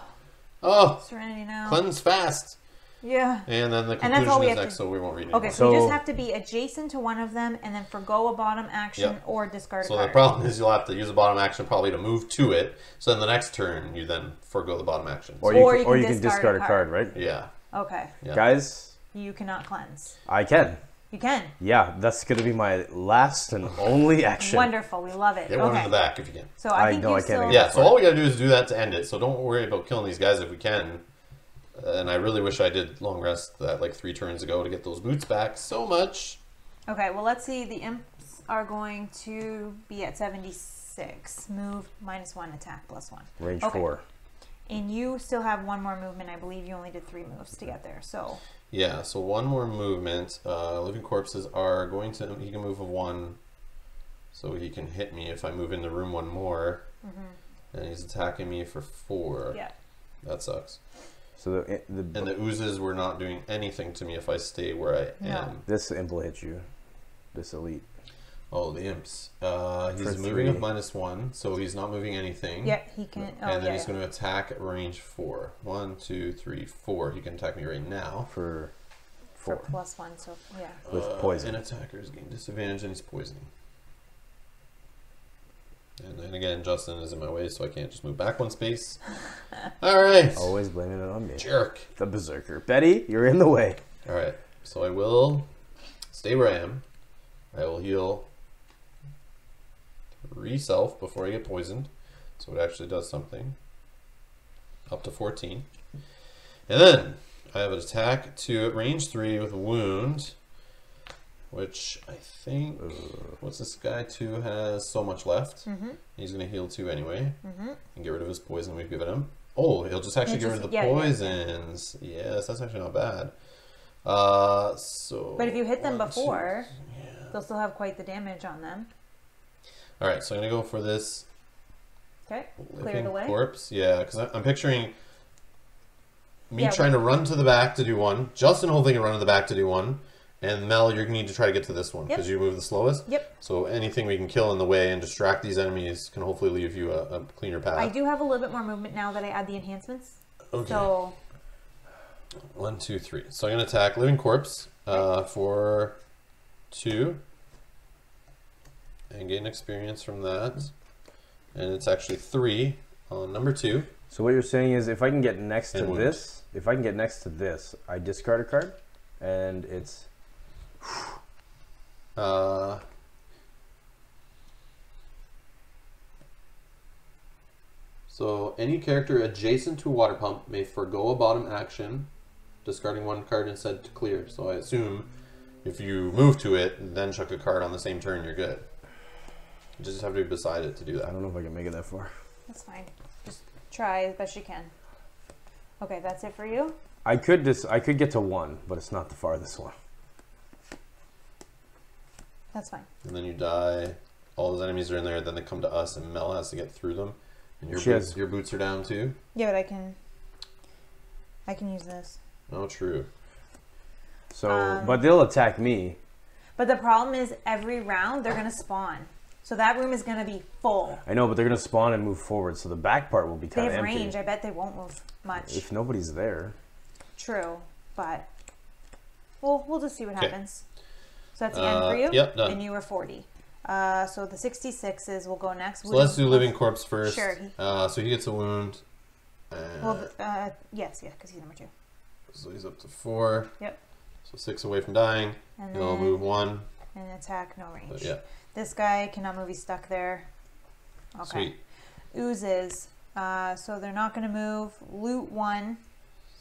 Oh, Serenity now. Cleanse fast. Yeah. And then the conclusion is next, so we won't read it. Okay, so you just have to be adjacent to 1 of them and then forgo a bottom action or discard a card. So the problem is you'll have to use a bottom action probably to move to it. So in the next turn, you then forgo the bottom action. Or you can discard a card, right? Yeah. Okay. Yeah. Guys? You cannot cleanse. I can. You can? Yeah, that's going to be my last and only action. Wonderful, we love it. Get one in the back if you can. So I think you still... Yeah, so all we got to do is do that to end it. So don't worry about killing these guys if we can. And I really wish I did long rest that like 3 turns ago to get those boots back so much. Okay, well, let's see. The imps are going to be at 76. Move, -1, attack, +1. Range 4. And you still have 1 more movement. I believe you only did 3 moves to get there, so. Yeah, so 1 more movement. Living corpses are going to, he can move a 1. So he can hit me if I move in the room 1 more. Mm-hmm. And he's attacking me for 4. Yeah. That sucks. So and the oozes were not doing anything to me if I stay where I am. This imp will hit you. This elite. Oh, the imps. He's moving at -1, so he's not moving anything. Yep, he can. Oh, and then he's going to attack at range 4. 1, 2, 3, 4. He can attack me right now. For 4. For +1, so yeah. With poison. And attackers gain disadvantage, and he's poisoning. And then again, Justin is in my way, so I can't just move back 1 space. Alright. Always blaming it on me. Jerk. The Berserker. Betty, you're in the way. Alright, so I will stay where I am. I will heal 3 self before I get poisoned, so it actually does something. Up to 14. And then I have an attack 2 at range 3 with a wound, which I think, what's this guy 2 has so much left. He's going to heal 2 anyway and get rid of his poison we've given him. Oh, he'll just actually get rid of the poisons. Yes, that's actually not bad. So, but if you hit them before, they'll still have quite the damage on them. All right, so I'm gonna go for this. Okay, clear the way. Corpse, yeah, because I'm picturing me trying to run to the back to do 1. Justin holding a run to the back to do 1, and Mel, you're gonna need to try to get to this one because you move the slowest. Yep. So anything we can kill in the way and distract these enemies can hopefully leave you a cleaner path. I do have a little bit more movement now that I add the enhancements. Okay. So 1, 2, 3. So I'm gonna attack living corpse for 2. And gain experience from that. And it's actually 3 on number 2. So what you're saying is if I can get next to this, if I can get next to this, I discard a card and it's... So any character adjacent to a water pump may forgo a bottom action, discarding 1 card instead to clear. So I assume if you move to it and then chuck a card on the same turn, you're good. You just have to be beside it to do that. I don't know if I can make it that far. That's fine. Just try as best you can. Okay, that's it for you? I could get to 1, but it's not the farthest one. That's fine. And then you die. All those enemies are in there. Then they come to us, and Mel has to get through them. And your boots are down too. Yeah, but I can use this. Oh, true. So, but they'll attack me. But the problem is, every round they're gonna spawn. So that room is going to be full. I know, but they're going to spawn and move forward, so the back part will be kind of empty. They have range. I bet they won't move much. If nobody's there. True, but we'll just see what happens. So that's the end for you? Yep, done. And you were 40. So the 66s will go next. So let's do Living Corpse first. Sure. So he gets a wound. Well, yeah, because he's number 2. So he's up to 4. Yep. So 6 away from dying. And he'll move 1. And attack, no range. But, yeah. This guy cannot move. He's stuck there. Okay. Sweet. Oozes. So they're not going to move. Loot 1.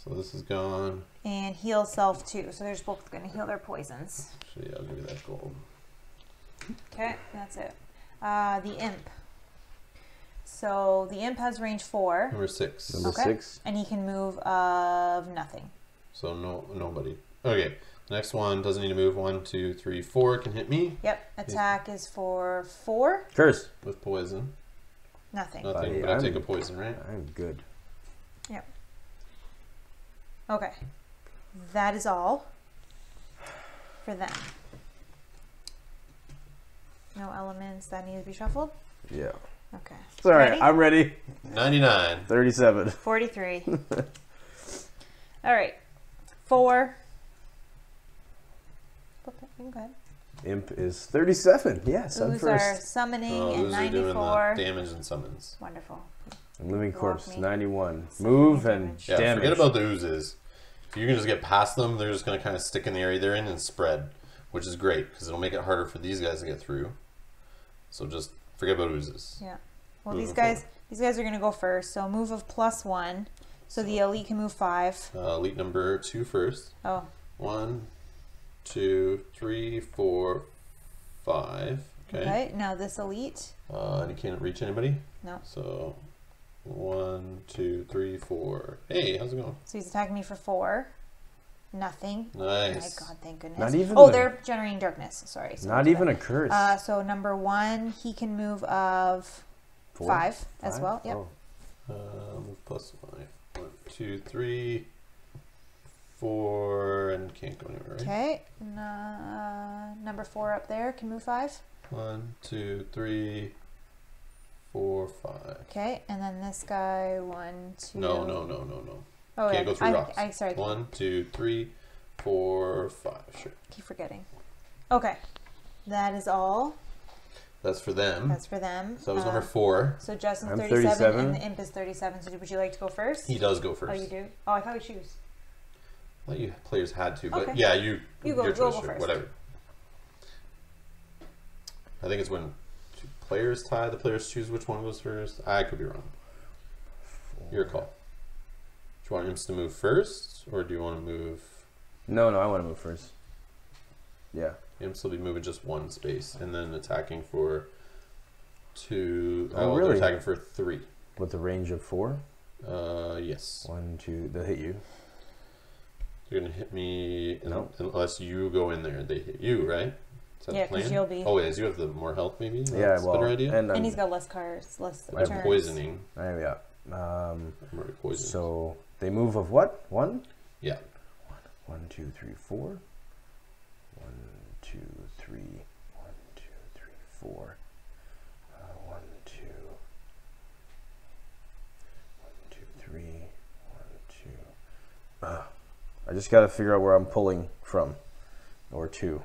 So this is gone. And heal self 2. So they're just both going to heal their poisons. Actually, I'll give you that gold. Okay, that's it. The imp. So the imp has range 4. Number 6. Number 6. And he can move of nothing. So nobody. Okay. Next one doesn't need to move. 1, 2, 3, 4 can hit me. Yep. Attack is for 4. Curse with poison. Nothing. But I take a poison, right? I'm good. Yep. Okay. That is all for them. No elements that need to be shuffled. Yeah. Okay. Sorry, ready? I'm ready. 99. 37. 43. All right. 4. Okay. Imp is 37. Yes, I'm first. Are summoning and 94. Damage and summons. Wonderful. And living corpse 91. Move and damage. Yeah, forget about the oozes. If you can just get past them, they're just going to kind of stick in the area they're in and spread, which is great because it'll make it harder for these guys to get through. So just forget about oozes. Yeah. Well, these guys are going to go first. So move of +1. So the elite can move 5. Elite number 2 first. Oh. 1, 2, 3, 4, 5. Okay. Right, now this elite. And you can't reach anybody? No. So 1, 2, 3, 4. Hey, how's it going? So he's attacking me for 4. Nothing. Nice. Oh my god, thank goodness. Not even they're generating darkness. Sorry. So not even a curse. So number 1, he can move of 5 as well. Yep. Oh. Move +5. 1, 2, 3, 4 and can't go anywhere, right? Okay, number 4 up there can move 5. 1, 2, 3, 4, 5. Okay, and then this guy, 1, 2. No. Oh, can't go through rocks. Sorry. 1, 2, 3, 4, 5. Sure. Keep forgetting. Okay, that is all. That's for them. That's for them. So that was number 4. So Justin's 37 and the imp is 37. So would you like to go first? He does go first. Oh, you do? Oh, I thought we choose. Well, you players had to, but okay. Yeah, you go, your choice, go first. Whatever. I think it's when two players tie, the players choose which one goes first. I could be wrong. 4. Your call. Do you want imps to move first, or do you want to move? No, I want to move first. Yeah. Imps will be moving just 1 space and then attacking for 2. Oh, really? They're attacking for 3. With the range of 4? Yes. 1, 2, they'll hit you. You're going to hit me unless you go in there and they hit you, right? Is that the plan? 'Cause you'll be. Oh, wait, you have the more health, maybe? That's a better idea. And he's got less cards, less turns. I have poisoning. I'm already poisoned. So they move of what? 1? Yeah. 1, 2, 3, 4. 1, 2, 3, 1, 2, 3, 4. 1, 2, 1, 2, 3, 1, 2. I just got to figure out where I'm pulling from, or 2.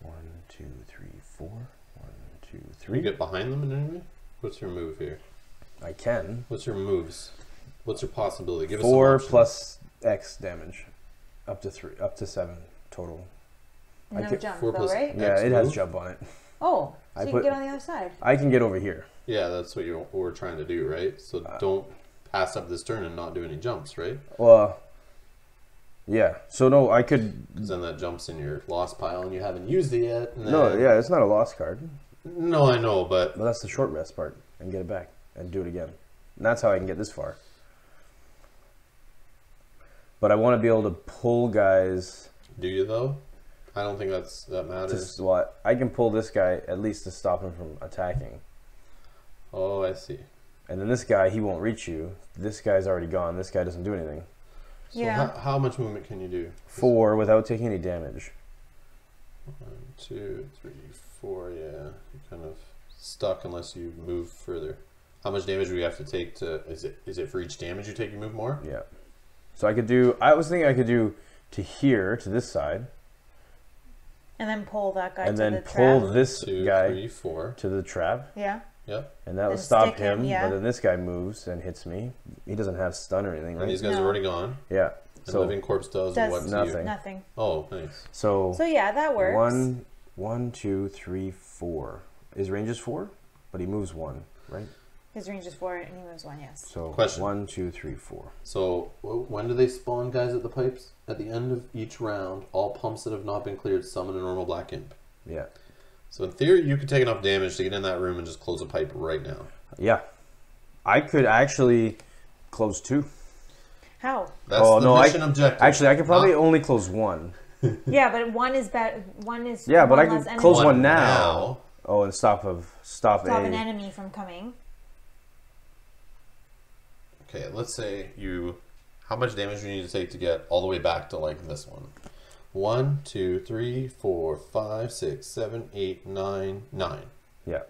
1, 2, 3, 4. 1, 2, 3. Can you get behind them in any way? What's your move here? I can. What's your moves? What's your possibility? Give us 4 plus X damage, up to 7 total. No jump though, right? Yeah, it has jump on it. Oh, so you can get on the other side. I can get over here. Yeah, that's what you were trying to do, right? So don't pass up this turn and not do any jumps, right? Well, yeah. So no, I could. Because then that jumps in your lost pile and you haven't used it yet. And then... No, yeah, it's not a lost card. No, I know, but. Well, that's the short rest part, and get it back and do it again. And that's how I can get this far. But I want to be able to pull guys. Do you though? I don't think that matters. Well, I can pull this guy at least to stop him from attacking. Oh, I see. And then this guy, he won't reach you. This guy's already gone. This guy doesn't do anything. So yeah. How much movement can you do? 4 without taking any damage. 1, 2, 3, 4. Yeah, you're kind of stuck unless you move further. How much damage do you have to take to? Is it for each damage you take, you move more? Yeah. So I could do. I was thinking I could do to here, to this side. And then pull that guy to the trap. And then pull this guy to the trap. Yeah. Yep. And that will stop him. Yeah. But then this guy moves and hits me. He doesn't have stun or anything, right? And these guys are already gone. Yeah. So Living Corpse does what to nothing. You? Nothing. Oh, nice. So yeah, that works. 1, 2, 3, 4. His range is 4, but he moves 1, right? His range is 4 and he moves 1, yes. So question. 1, 2, 3, 4. So when do they spawn guys at the pipes? At the end of each round, all pumps that have not been cleared summon a normal black imp. Yeah. So in theory, you could take enough damage to get in that room and just close a pipe right now. Yeah. I could actually close 2. How? That's the mission objective. Actually, I could probably only close 1. Yeah, but 1 is bad. 1 is yeah, but I can close 1 now. Oh, and stop an enemy from coming. Okay, let's say you, how much damage do you need to take to get all the way back to like this one? 1, 2, 3, 4, 5, 6, 7, 8, 9, 9. Yeah.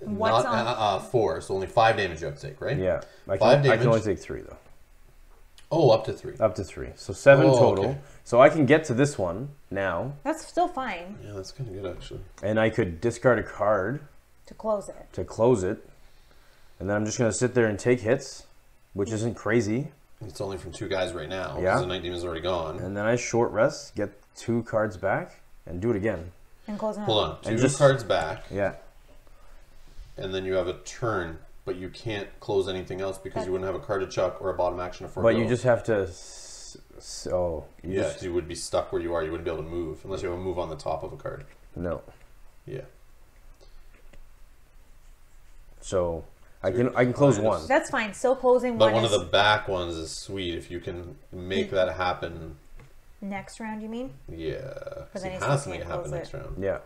What's not on? 4, so only 5 damage you have to take, right? Yeah. I can only take 3 though. Oh, up to 3. Up to 3. So 7 total. Okay. So I can get to this one now. That's still fine. Yeah, that's kind of good actually. And I could discard a card. To close it. And then I'm just going to sit there and take hits. Which isn't crazy. It's only from 2 guys right now. Yeah. Because the night demon is already gone. And then I short rest, get 2 cards back, and do it again. And close another. Hold on. Two cards back. Yeah. And then you have a turn, but you can't close anything else because you wouldn't have a card to chuck or a bottom action to forego. But you just have to. You would be stuck where you are. You wouldn't be able to move unless you have a move on the top of a card. No. Yeah. So. I can close 1. That's fine. Still closing 1. But one of the back ones is sweet if you can make that happen. Next round, you mean? Yeah. Because then it has to happen next round. Yeah.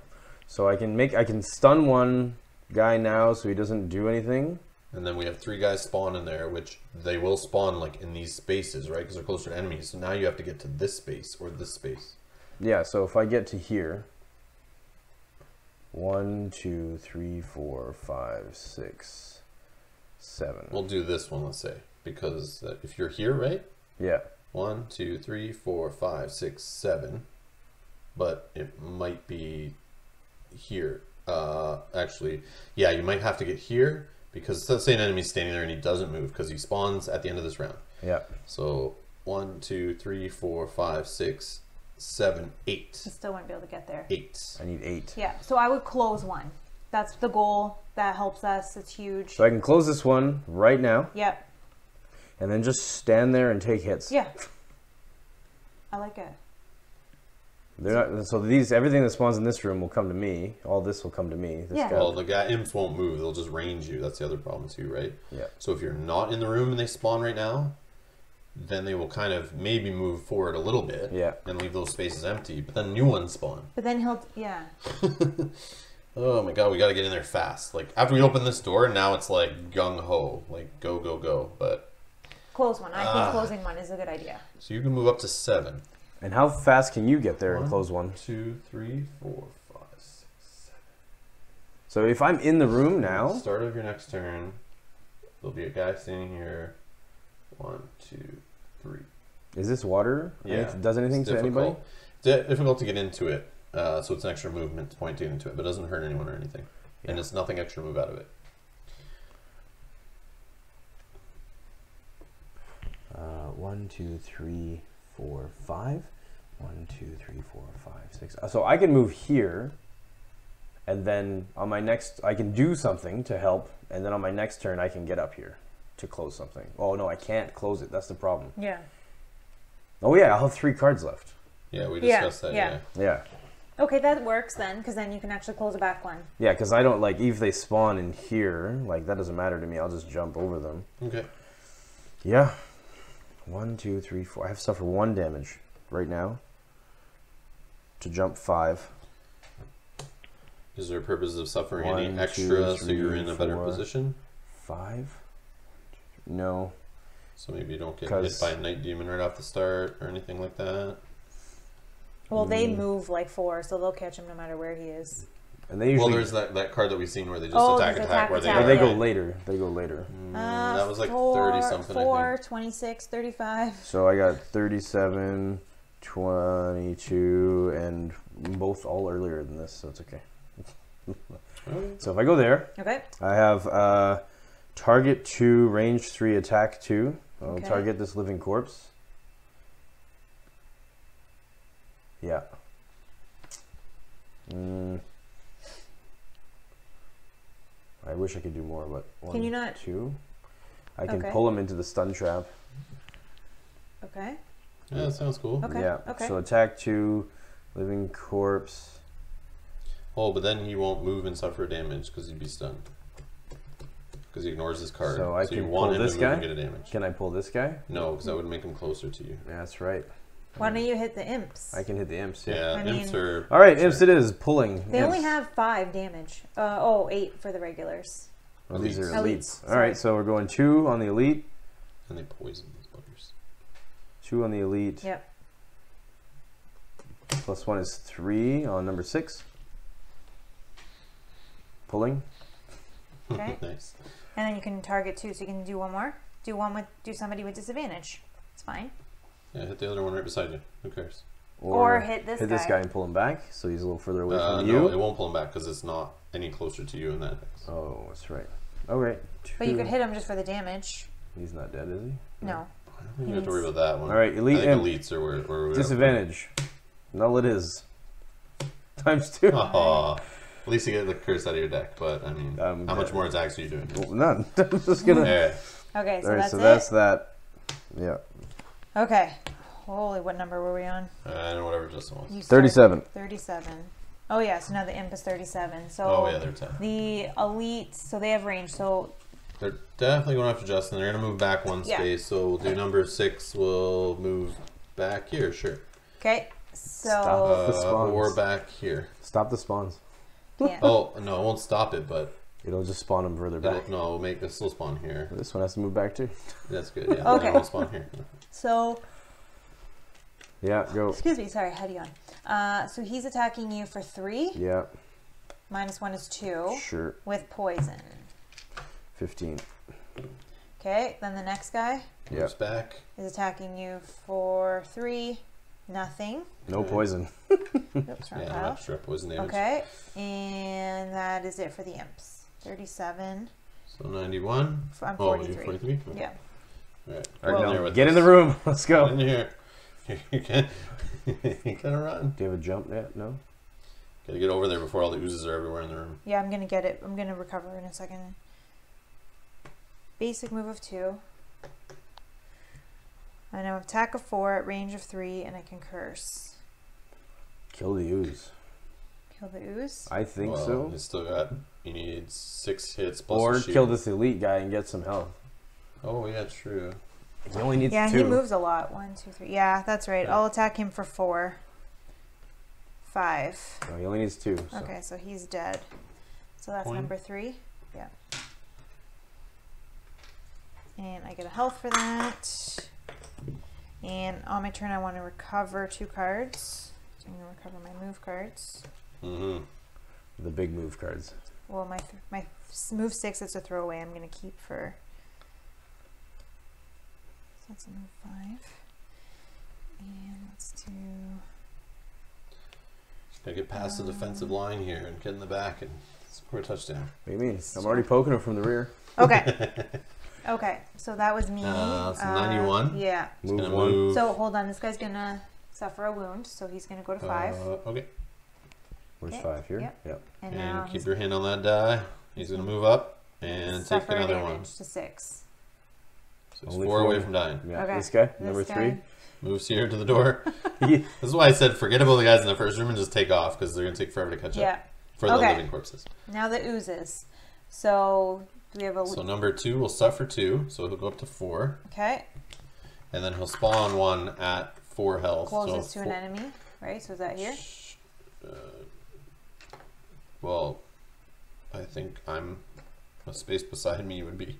So I can stun 1 guy now so he doesn't do anything. And then we have 3 guys spawn in there, which they will spawn like in these spaces, right? Because they're closer to enemies. So now you have to get to this space or this space. Yeah. So if I get to here, 1, 2, 3, 4, 5, 6, 7. We'll do this one, let's say, because if you're here, right? Yeah. 1, 2, 3, 4, 5, 6, 7. But it might be here. Actually, yeah, you might have to get here because let's say an enemy's standing there and he doesn't move because he spawns at the end of this round. Yeah. So 1, 2, 3, 4, 5, 6, 7, 8. I still wouldn't be able to get there. 8. I need 8. Yeah, so I would close one. That's the goal. That helps us. It's huge. So I can close this one right now. Yep. And then just stand there and take hits. Yeah. I like it. They're not, so these, everything that spawns in this room will come to me. All this will come to me. This guy. Well, the guy imps won't move. They'll just range you. That's the other problem too, right? Yeah. So if you're not in the room and they spawn right now, then they will kind of maybe move forward a little bit. Yeah. And leave those spaces empty. But then new ones spawn. But then he'll, yeah. Oh my God, we got to get in there fast. Like after we open this door, now it's like gung ho, like go, go, go. But close one. I think closing one is a good idea. So you can move up to 7. And how fast can you get there and close one? 1, 2, 3, 4, 5, 6, 7. So if I'm in the room now... Start of your next turn. There'll be a guy standing here. 1, 2, 3. Is this water? Yeah. Does anything to anybody? It's difficult to get into it. So it's an extra movement point to get into it, but it doesn't hurt anyone or anything. Yeah. And it's nothing extra move out of it. One, two, three... 4, 5. 1, 2, 3, 4, 5, 6. So I can move here, and then on my next, I can do something to help, and then on my next turn, I can get up here to close something. Oh no, I can't close it. That's the problem. Yeah. Oh yeah, I'll have 3 cards left. Yeah, we discussed that. Yeah. Okay, that works then, because then you can actually close a back one. Yeah, because I don't like if they spawn in here. Like that doesn't matter to me. I'll just jump over them. Okay. Yeah. 1, 2, 3, 4. I have suffered 1 damage right now to jump 5. Is there a purpose of suffering any extra so you're in a better position? 5? No. So maybe you don't get hit by a night demon right off the start or anything like that? Well, they move like 4, so they'll catch him no matter where he is. And they usually, well, there's that card that we've seen where they just attack, where they go later. They go later. That was like 30-something, I think. 4, 26, 35. So I got 37, 22, and both all earlier than this, so it's okay. So if I go there, okay. I have target 2, range 3, attack 2. I'll target this living corpse. Yeah. I wish I could do more, but can you not? 2. I can pull him into the stun trap. Okay. Yeah, that sounds cool. Okay. Yeah. Okay. So attack 2, living corpse. Oh, but then he won't move and suffer damage because he'd be stunned. Because he ignores his card. So I can pull this guy. And get a damage. Can I pull this guy? No, because that would make him closer to you. Yeah, that's right. Why don't you hit the imps? I can hit the imps. Yeah, imps are... All right, imps it is, pulling. They only have 5 damage. 8 for the regulars. Oh, these are elites. All right, so we're going 2 on the elite. And they poison these buggers. 2 on the elite. Yep. Plus 1 is 3 on number 6. Pulling. Okay. Nice. And then you can target 2, so you can do 1 more. Do somebody with disadvantage. It's fine. Yeah, hit the other one right beside you. Who cares? Or hit this guy and pull him back, so he's a little further away from you. No, it won't pull him back because it's not any closer to you in that. Oh, that's right. All right. 2. But you could hit him just for the damage. He's not dead, is he? No. I don't think you have to worry about that one. All right, elite. I think elites are where we disadvantage. Null it is. Times 2. Aw. At least you get the curse out of your deck, but I mean, how much more attacks are you doing? Well, none. I'm just gonna. Okay, so that's that. Yeah. Okay. Holy, what number were we on? I don't know, whatever Justin was. 37. 37. Oh, yeah, so now the imp is 37. So oh, yeah, they're 10. The elites, so they have range, so... They're definitely going after Justin. They're going to move back 1 space, so we'll do number 6. We'll move back here, sure. Okay, so... Stop the spawns. Or back here. Stop the spawns. Yeah. Oh, no, it won't stop it, but... It'll just spawn them further back. No, it'll make this little spawn here. This one has to move back too. That's good. Yeah, okay. It'll spawn here. So. Yeah, go. Excuse me. Sorry, I had you on. So he's attacking you for 3. Yeah. -1 is 2. Sure. With poison. 15. Okay, then the next guy. Yep. Back. Is attacking you for 3. Nothing. No poison. Oops, wrong pile. Extra poison damage. Okay, and that is it for the imps. 37. So 91. I'm 43. 43? Okay. Yeah. All right. Well, get in the room. Let's go. Get in here. You can't. You gotta run. Do you have a jump yet? No. Gotta get over there before all the oozes are everywhere in the room. Yeah, I'm gonna get it. I'm gonna recover in a second. Basic move of 2. I know attack of 4 at range of 3, and I can curse. Kill the ooze. Kill the ooze? I think so. He's still got. He needs 6 hits plus. Or kill this elite guy and get some health. Oh yeah, true. He only needs 2. Yeah, he moves a lot. 1, 2, 3. Yeah, that's right. Yeah. I'll attack him for 4. 5. No, he only needs 2. So. Okay, so he's dead. So that's number 3. Yeah. And I get a health for that. And on my turn, I want to recover 2 cards. So I'm going to recover my move cards. Mm-hmm. The big move cards. Well, my move 6 is a throwaway. I'm going to keep for... So that's a move 5. And let's do... Gotta get past the defensive line here and get in the back and score a touchdown. What do you mean? I'm already poking him from the rear. Okay. Okay, so that was me. That's 91. Yeah. Move 1. So hold on, this guy's gonna suffer a wound, so he's gonna go to 5. Okay. Where's 5 here? Yep. And keep your hand on that die. He's gonna move up and take another one. To 6. So it's 4 away from dying. Yeah. Okay. This guy, number 3. Moves here to the door. This is why I said forget about the guys in the first room and just take off, because they're gonna take forever to catch up. For the living corpses. Now the oozes. So we have a number 2 will suffer 2, so he'll go up to 4. Okay. And then he'll spawn 1 at 4 health. Closest to an enemy, right? So is that here? Well, I think a space beside me would be.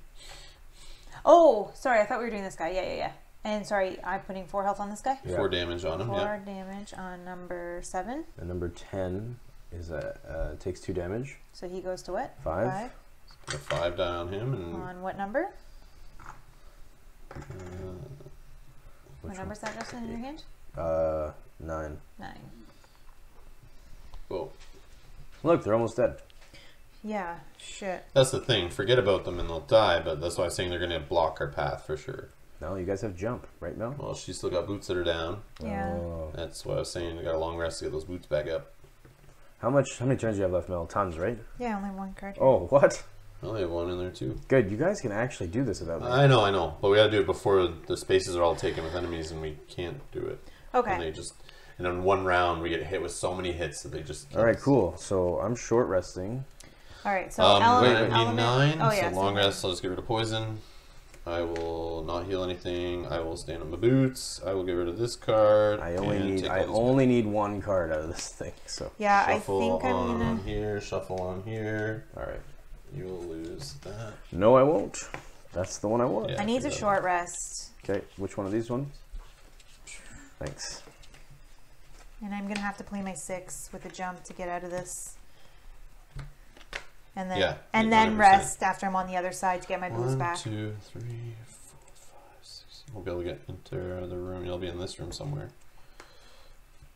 Oh, sorry, I thought we were doing this guy. Yeah. And sorry, I'm putting 4 health on this guy? Yeah. 4 damage on him, 4 damage on number 7. And number 10 is takes 2 damage. So he goes to what? 5. So put a 5 die on him. And on what number? What number is that, Justin, in your hand? 9. 9. Whoa. Look, they're almost dead. Yeah, shit. That's the thing. Forget about them and they'll die, but that's why I'm saying they're going to block our path for sure. No, you guys have jump, right now? Well, she's still got boots that are down. Yeah. Oh. That's what I was saying. We got a long rest to get those boots back up. How many turns do you have left, Mel? Tons, right? Yeah, only 1 card. Oh, what? I only have 1 in there, too. Good. You guys can actually do this without me. I know. But we got to do it before the spaces are all taken with enemies, and we can't do it. Okay. And they just... And in 1 round, we get hit with so many hits that they just... All right, cool. So I'm short resting. All right, so element. 9, oh, yeah, so long rest. I'll just get rid of poison. I will not heal anything. I will stand on my boots. I will get rid of this card. I only need 1 card out of this thing. So yeah, shuffle on here. Shuffle on here. All right, you will lose that. No, I won't. That's the one I want. Yeah, I need a short rest. Okay, which one of these ones? Thanks. And I'm gonna have to play my 6 with a jump to get out of this. And then, rest after I'm on the other side to get my boots back. 1, 2, 3, 4, 5, 6. We'll be able to get into the room. You'll be in this room somewhere.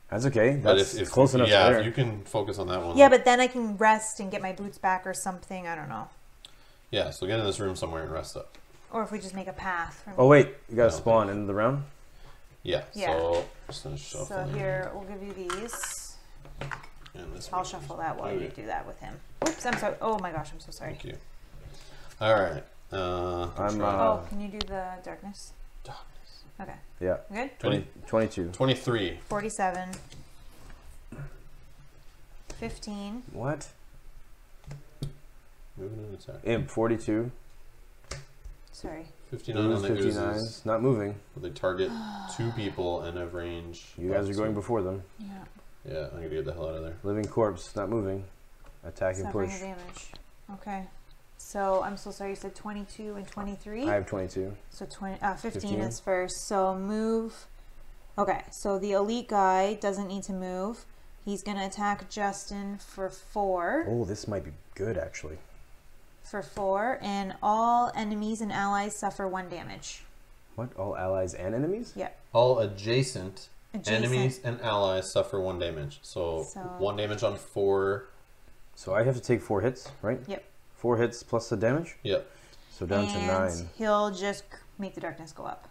That's okay. But it's close enough. Yeah, you can focus on that one. Yeah, but then I can rest and get my boots back or something. I don't know. Yeah, so get in this room somewhere and rest up. Or if we just make a path. From you got to spawn into the round? Yeah. So, here, we'll give you these. I'll shuffle that while you do that with him. Oops, I'm sorry. Oh my gosh, I'm so sorry. Thank you. All right. Can you do the darkness? Darkness. Okay. Yeah. Good? 22. 23. 47. 15. What? Moving on attack. Imp, 42. Sorry. 59 on the oozes. Not moving. They target 2 people and have range. You guys are going before them. Yeah. Yeah, I'm gonna get the hell out of there. Living corpse, not moving. Attack and push. Suffering damage. Okay. So I'm so sorry. You said 22 and 23. I have 22. So 15 is first. So move. Okay. So the elite guy doesn't need to move. He's going to attack Justin for 4. Oh, this might be good, actually. For 4, and all enemies and allies suffer 1 damage. What? All allies and enemies? Yep. All adjacent enemies and allies suffer 1 damage. So 1 damage on 4. So I have to take 4 hits, right? Yep. 4 hits plus the damage? Yep. So down to 9. And he'll just make the darkness go up.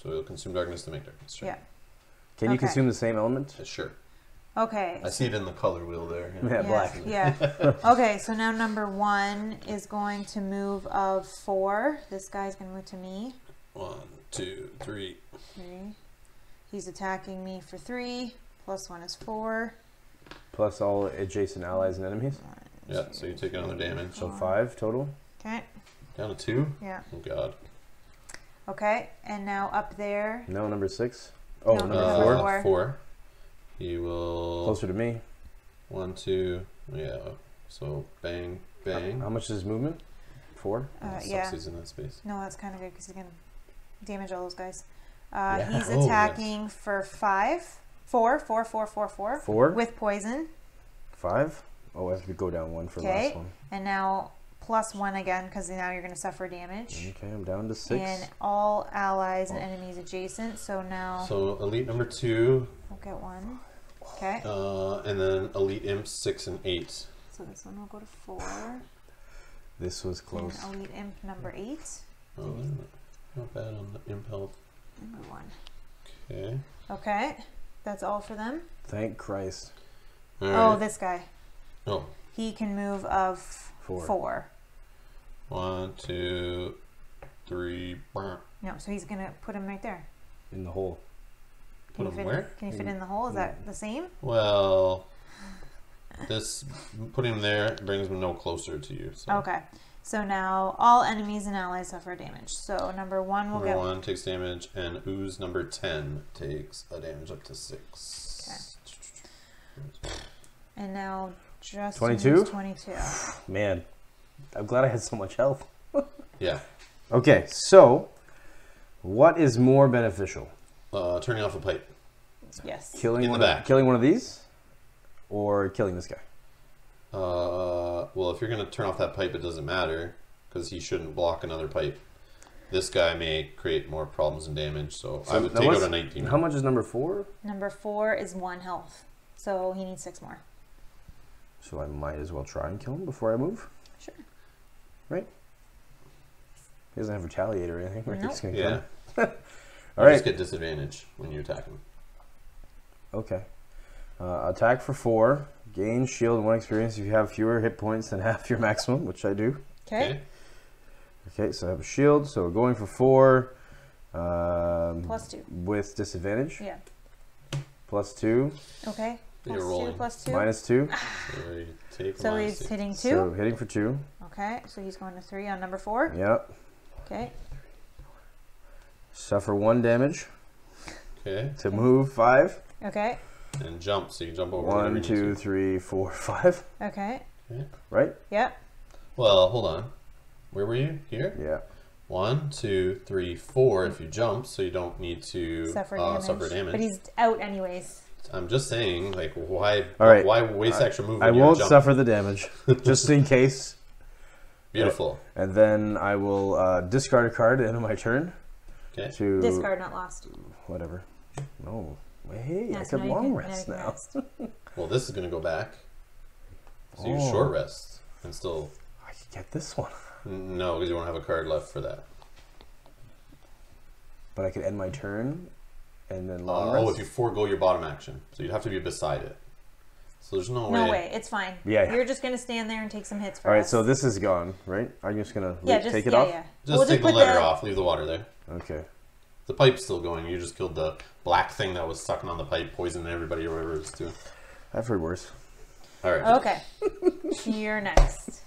So he'll consume darkness to make darkness, right? Yeah. Can you consume the same element? Yeah, sure. Okay. I see it in the color wheel there. Yeah, black. Yeah. Okay, so now number 1 is going to move of 4. This guy's going to move to me. 1, 2, 3. 3. He's attacking me for 3. Plus 1 is 4. Plus all adjacent allies and enemies. Yeah, so you take another damage. So 5 total. Okay. Down to 2? Yeah. Oh, God. Okay, and now up there. No, number 6. Oh, no, number 4. 4. He will... Closer to me. 1, 2, yeah. So, bang, bang. How much is his movement? 4? Yeah. He's in that space. No, that's kind of good because he's going to damage all those guys. He's attacking for 5. 4. With poison. 5? Oh, I have to go down 1 for the last one. And now plus 1 again because now you're going to suffer damage. Okay, I'm down to 6. And all allies and enemies adjacent, so now... So, elite number 2... We'll get 1. Okay. And then elite imp 6 and 8. So this one will go to 4. This was close. And elite imp number 8. Oh, not bad on the imp health. Number 1. Okay. Okay. That's all for them. Thank Christ. All right. Oh, this guy. Oh. He can move of 4. 1, 2, 3. No, so he's gonna put him right there. In the hole. Put him where? Can you fit in the hole? Is that the same? Well, this putting him there brings him no closer to you. So. Okay. So now all enemies and allies suffer damage. So number 1 will get... Number 1 takes damage, and ooze number 10 takes a damage up to 6. Okay. And now just 22? 22. Man, I'm glad I had so much health. Yeah. Okay, so what is more beneficial? Turning off a pipe. Yes. Killing one of these, or killing this guy. Well, if you're going to turn off that pipe, it doesn't matter because he shouldn't block another pipe. This guy may create more problems and damage, so I would take out a 19. How much is number 4? Number 4 is 1 health, so he needs 6 more. So I might as well try and kill him before I move. Sure. Right. He doesn't have retaliate or anything. Right? Nope. Yeah. You just get disadvantage when you attack him. Okay. Attack for 4. Gain shield 1 experience if you have fewer hit points than half your maximum, which I do. Okay. Okay, so I have a shield. So we're going for 4. Plus 2. With disadvantage. Yeah. Plus 2. Okay. Plus 2. Minus 2. So he's hitting 2. So hitting for 2. Okay, so he's going to 3 on number 4. Yep. Okay. Suffer 1 damage. Okay. To move 5. Okay. And jump, so you jump over. 1, 2, 3, 4, 5. Okay. Right? Yep. Well, hold on. Where were you? Here? Yeah. 1, 2, 3, 4 if you jump, so you don't need to suffer damage. But he's out anyways. I'm just saying, like, why waste extra move? I won't suffer the damage, just in case. Beautiful. And then I will discard a card at the end of my turn. Okay. To discard, not lost. Whatever. No. Hey, I could long rest now. Well, this is going to go back. So you short rest and still... I could get this one. No, because you won't have a card left for that. But I could end my turn and then long rest? Oh, if you forego your bottom action. So you'd have to be beside it. So there's no way. No way. It's fine. Yeah. You're just going to stand there and take some hits for us. All right, so this is gone, right? I'm just going to take it off? Yeah. Just take the letter off. Leave the water there. Okay. The pipe's still going. You just killed the black thing that was sucking on the pipe, poisoning everybody or whatever it was doing. I've heard worse. All right. Okay. You're next.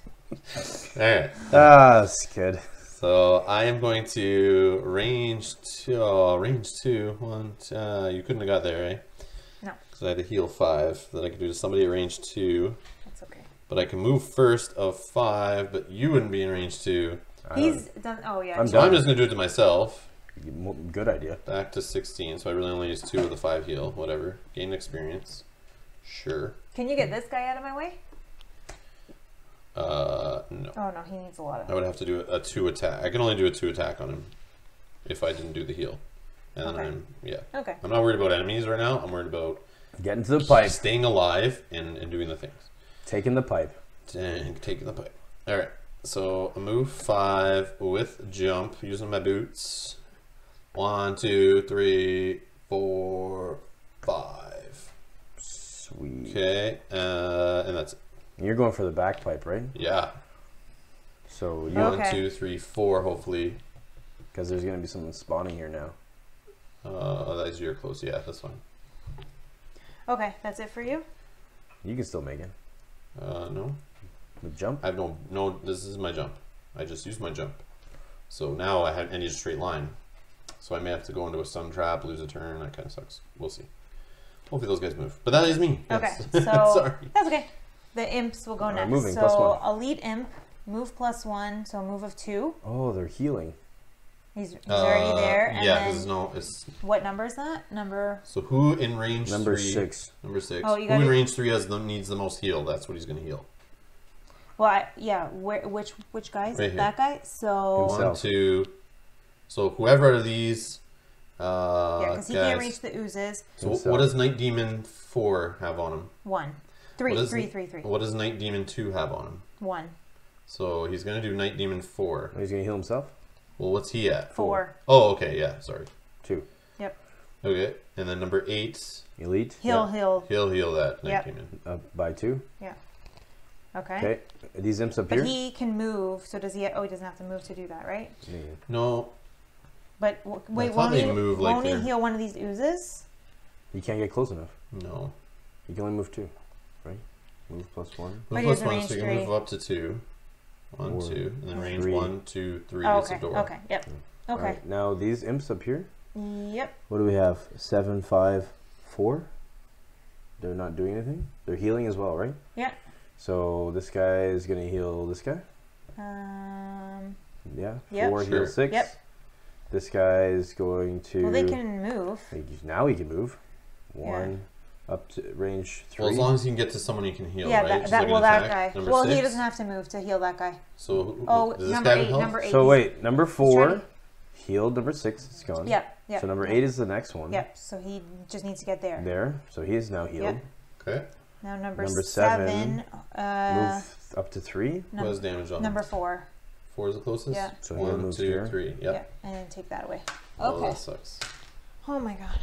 All right. That's good. So I am going to range two. One, you couldn't have got there, right? No. Because I had to heal 5 that I could do to somebody at range 2. That's okay. But I can move first of 5, but you wouldn't be in range 2. He's done. Oh, yeah. So I'm just going to do it to myself. Good idea. Back to 16, so I really only use 2 of the 5 heal. Whatever. Gain experience. Sure. Can you get this guy out of my way? No. Oh no, he needs a lot of. I would have to do a 2 attack. I can only do a 2 attack on him if I didn't do the heal. And okay. Then I'm, yeah. Okay. I'm not worried about enemies right now. I'm worried about getting to the pipe, staying alive, and doing the things. Taking the pipe. Taking the pipe. All right. So I move 5 with jump using my boots. 1, 2, 3, 4, 5. Sweet. Okay. And that's it. You're going for the back pipe, right? Yeah. So you okay. 1, 2, 3, 4, hopefully. Because there's going to be someone spawning here now. That's your close. Yeah, that's fine. Okay, that's it for you? You can still make it. No. The jump? I have no, this is my jump. I just used my jump. So now I need a straight line. So I may have to go into a sun trap, lose a turn. That kind of sucks. We'll see. Hopefully those guys move. But that is me. Okay, yes. So sorry. That's okay. The imps will go next. Moving, so elite imp, move +1, so move of 2. Oh, they're healing. He's already there. And yeah, because no, it's what number is that? Number. So who in range? Number 3, 6. Number 6. Oh, you got who in range 3 has the needs the most heal? That's what he's going to heal. Well, yeah. Which guys? Right that guy. So 1, 2. So whoever of these. Yeah, because he can't reach the oozes. So what does Night Demon 4 have on him? 1. 3, what does, 3. What does Night Demon 2 have on him? 1. So he's going to do Night Demon 4. He's going to heal himself? Well, what's he at? 4. Oh, okay, yeah, sorry. 2. Yep. Okay, and then number 8. Elite? He'll heal that Night Demon. By 2? Yeah. Okay. Okay, are these imps up here? But he can move, so does he... Oh, he doesn't have to move to do that, right? Yeah. No. But wait, won't he heal one of these oozes? You can't get close enough. No. You can only move 2. Move +1. Move +1, so you can move up to 2. 1, 4, 2, and then range 3. 1, 2, 3. Oh, okay. Door. Okay. Yep. Okay. All right. Now these imps up here. Yep. What do we have? 7, 5, 4. They're not doing anything. They're healing as well, right? Yeah. So this guy is gonna heal this guy. Yeah. Yep. 4 heal 6. Yep. This guy is going to. Well, they can move. Now he can move. 1. Yeah. Up to range 3. Well, as long as you can get to someone you can heal, yeah, right? That guy. Well, 6. He doesn't have to move to heal that guy. So, number eight. So wait, number 4 healed number 6. It's gone. Yep. So number 8 is the next one. Yep. So he just needs to get there. There. So he is now healed. Yep. Okay. Now number 7. Move up to 3. What is damage on? Number 4. 4 is the closest. Yeah. So 1, 2, 3. Yep. And then take that away. Okay. That sucks. Oh my god.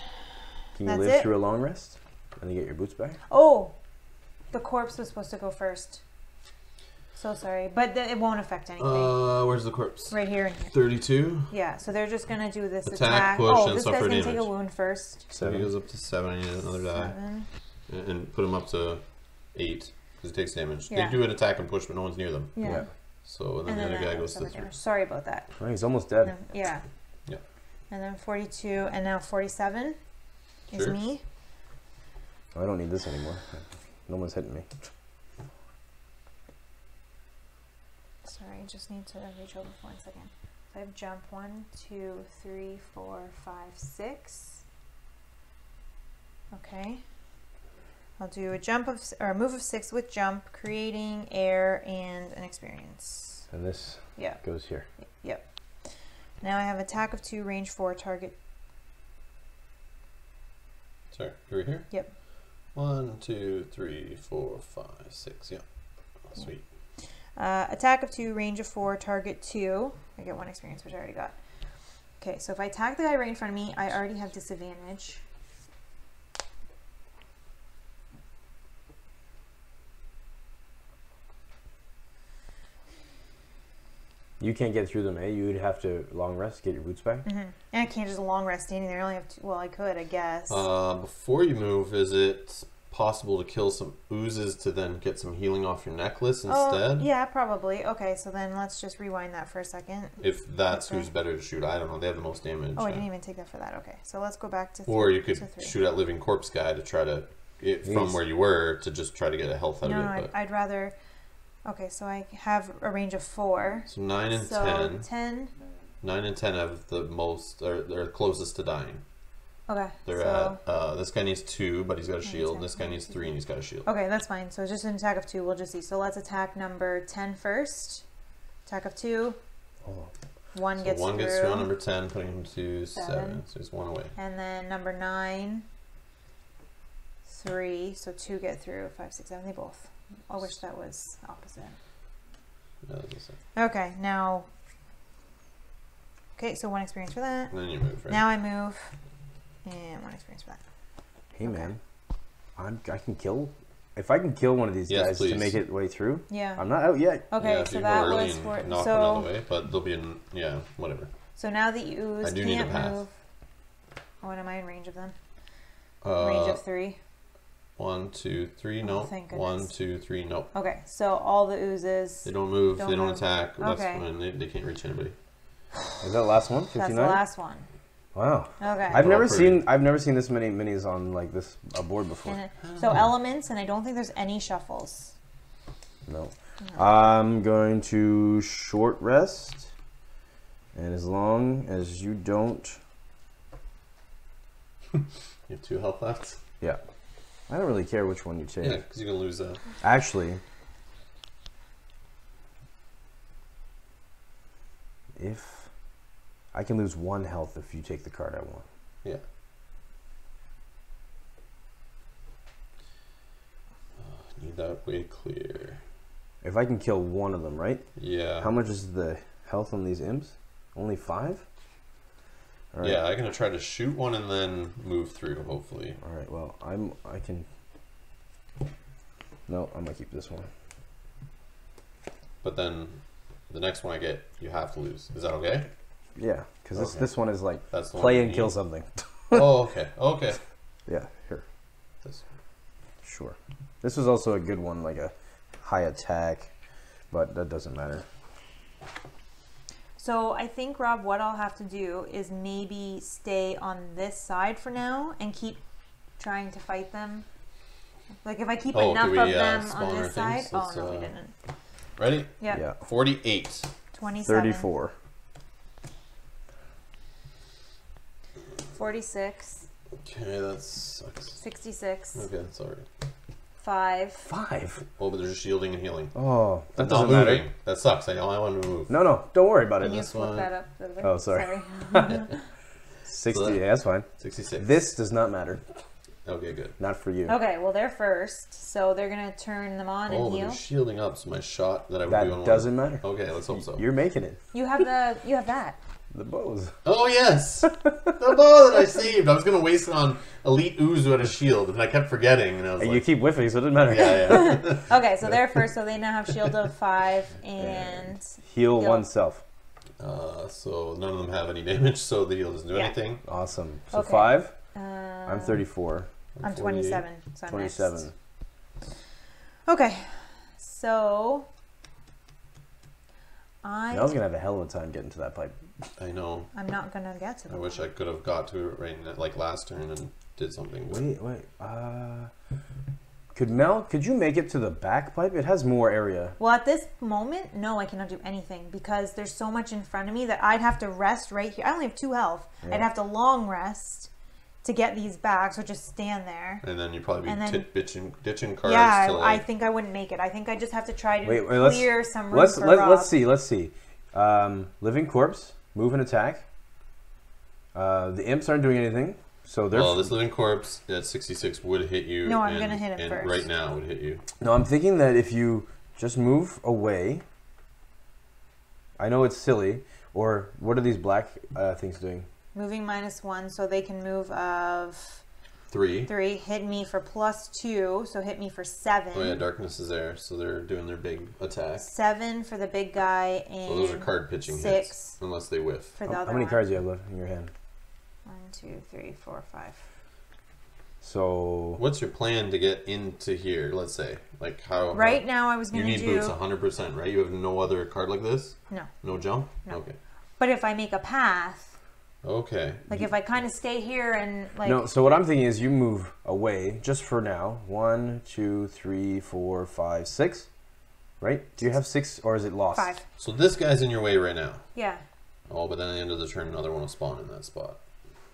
Can you live through a long rest? And then get your boots back? Oh, the corpse was supposed to go first. So sorry, but it won't affect anything. Where's the corpse? Right here. 32? Yeah, so they're just going to do this attack. Push, oh, and this guy's going to take a wound first. 7. He goes up to 7. I need another die. 7. And put him up to 8 because it takes damage. Yeah. They do an attack and push, but no one's near them. Yeah. So and then the other guy goes to 3. Sorry about that. Oh, he's almost dead. Then, yeah. Yeah. And then 42, and now 47 is me. I don't need this anymore. No one's hitting me. Sorry, I just need to reach over for 1 second. So I have jump 1, 2, 3, 4, 5, 6. Okay. I'll do a jump of, or a move of 6 with jump, creating air and an experience. And this goes here. Yep. Now I have attack of 2, range 4, target. Sorry, you're right here? Yep. 1, 2, 3, 4, 5, 6. Yeah, sweet. Attack of 2, range of 4, target 2. I get 1 experience, which I already got. Okay, so if I attack the guy right in front of me, I already have disadvantage. You can't get through them, eh? You would have to long rest, get your boots back? Mm-hmm. And I can't just long rest standing there. I only have 2. Well, I could, I guess. Before you move, is it possible to kill some oozes to then get some healing off your necklace instead? Yeah, probably. Okay, so then let's just rewind that for a second. If that's who's better to shoot, I don't know. They have the most damage. Oh, I didn't even take that for that. Okay, so let's go back to 3. Or you could shoot at living corpse guy to try to, from where you were, to just try to get a health out of it. No, I'd rather... Okay, so I have a range of 4. So 9 and 10. 9 and 10 have the most, or they're closest to dying. Okay. They're so at, this guy needs 2, but he's got a shield. This guy needs 3, and he's got a shield. Okay, that's fine. So it's just an attack of 2. We'll just see. So let's attack number 10 first. Attack of 2. Oh. One gets through on number 10, putting him to 7. So he's 1 away. And then number 9, 3. So 2 get through. 5, 6, 7. They both. I wish that was opposite. No, that doesn't. Okay, now. Okay, so 1 experience for that. And then you move, right? Now I move. And 1 experience for that. Hey, okay. Man, I can kill. If I can kill one of these guys to make it way through, I'm not out yet. Okay, yeah, so that was for knock another way, but there'll be an whatever. So now the ooze can't move. Oh, and am I in range of them? Range of 3. 1, 2, 3. No. Thank goodness. 1, 2, 3. No. Okay, so all the oozes. They don't move. They don't attack. Okay. That's when they can't reach anybody. Is that the last one? 59? That's the last one. Wow. Okay. I've never seen this many minis on like this board before. So elements, and I don't think there's any shuffles. No. I'm going to short rest, and as long as you don't, you have 2 health left. Yeah. I don't really care which one you take. Yeah, because you're gonna lose that. Actually, if. I can lose 1 health if you take the card I want. Yeah. Need that way clear. If I can kill one of them, right? Yeah. How much is the health on these imps? Only 5? All right. Yeah, I'm gonna try to shoot one and then move through, hopefully. All right. Well, I can. No, I'm gonna keep this one. But then, the next one I get, you have to lose. Is that okay? Yeah, because this one is like play and kill something. Oh, okay. Okay. Yeah, here. This one. Sure. This was also a good one, like a high attack, but that doesn't matter. So I think, Rob, what I'll have to do is maybe stay on this side for now and keep trying to fight them. Like if I keep enough of them on this side. Oh, no, we didn't. Ready? Yeah. 48. 27. 34. 46. Okay, that sucks. 66. Okay, sorry. 5. 5? Oh, but there's shielding and healing. Oh, that doesn't matter. That sucks. I want to move. No, no, don't worry about it. Can you flip that up? Oh, sorry. 60, so that, yeah, that's fine. 66. This does not matter. Okay, good. Not for you. Okay, well, they're first, so they're going to turn them on and heal. Oh, they're shielding up, so my shot that I would do on one. That doesn't matter. Okay, let's hope so. You're making it. You have that. The bows. Oh, yes. The bow that I saved. I was going to waste it on elite ooze who had a shield, and I kept forgetting. And I was like, you keep whiffing, so it doesn't matter. Yeah, yeah. Okay, so they're first, so they now have shield of 5 and... Heal oneself. So none of them have any damage, so the heal doesn't do anything. Awesome. So okay. 5. I'm 34. I'm 27. So I'm 27. Next. Okay. So... I was going to have a hell of a time getting to that pipe. I know. I'm not going to get to it. I wish I could have got to it right now, like last turn and did something. Wait, wait. Could you make it to the back pipe? It has more area. Well, at this moment, no, I cannot do anything because there's so much in front of me that I'd have to rest right here. I only have 2 health. Yeah. I'd have to long rest to get these back, so just stand there. And then you'd probably be ditching cards. Yeah, I think I wouldn't make it. I think I just have to try to clear some room for Rob. Let's see, let's see. Living corpse. Move and attack. The imps aren't doing anything, so they're... Well, this living corpse at 66 would hit you. No, I'm going to hit it first. Right now would hit you. No, I'm thinking that if you just move away... I know it's silly, or what are these black things doing? Moving -1, so they can move of... 3. 3, hit me for +2, so hit me for 7. Oh yeah, darkness is there, so they're doing their big attack. 7 for the big guy, and well, those are card pitching 6 hits, unless they whiff. For the other how many cards do you have left in your hand? 1, 2, 3, 4, 5. So... What's your plan to get into here, let's say? Like how... Right now I was going to do... You need boots 100%, right? You have no other card like this? No. No jump? No. Okay. But if I make a path... Okay. Like if I kind of stay here and like... No, so what I'm thinking is you move away just for now. 1, 2, 3, 4, 5, 6. Right? Do you have 6 or is it lost? 5. So this guy's in your way right now. Yeah. Oh, but then at the end of the turn, another one will spawn in that spot.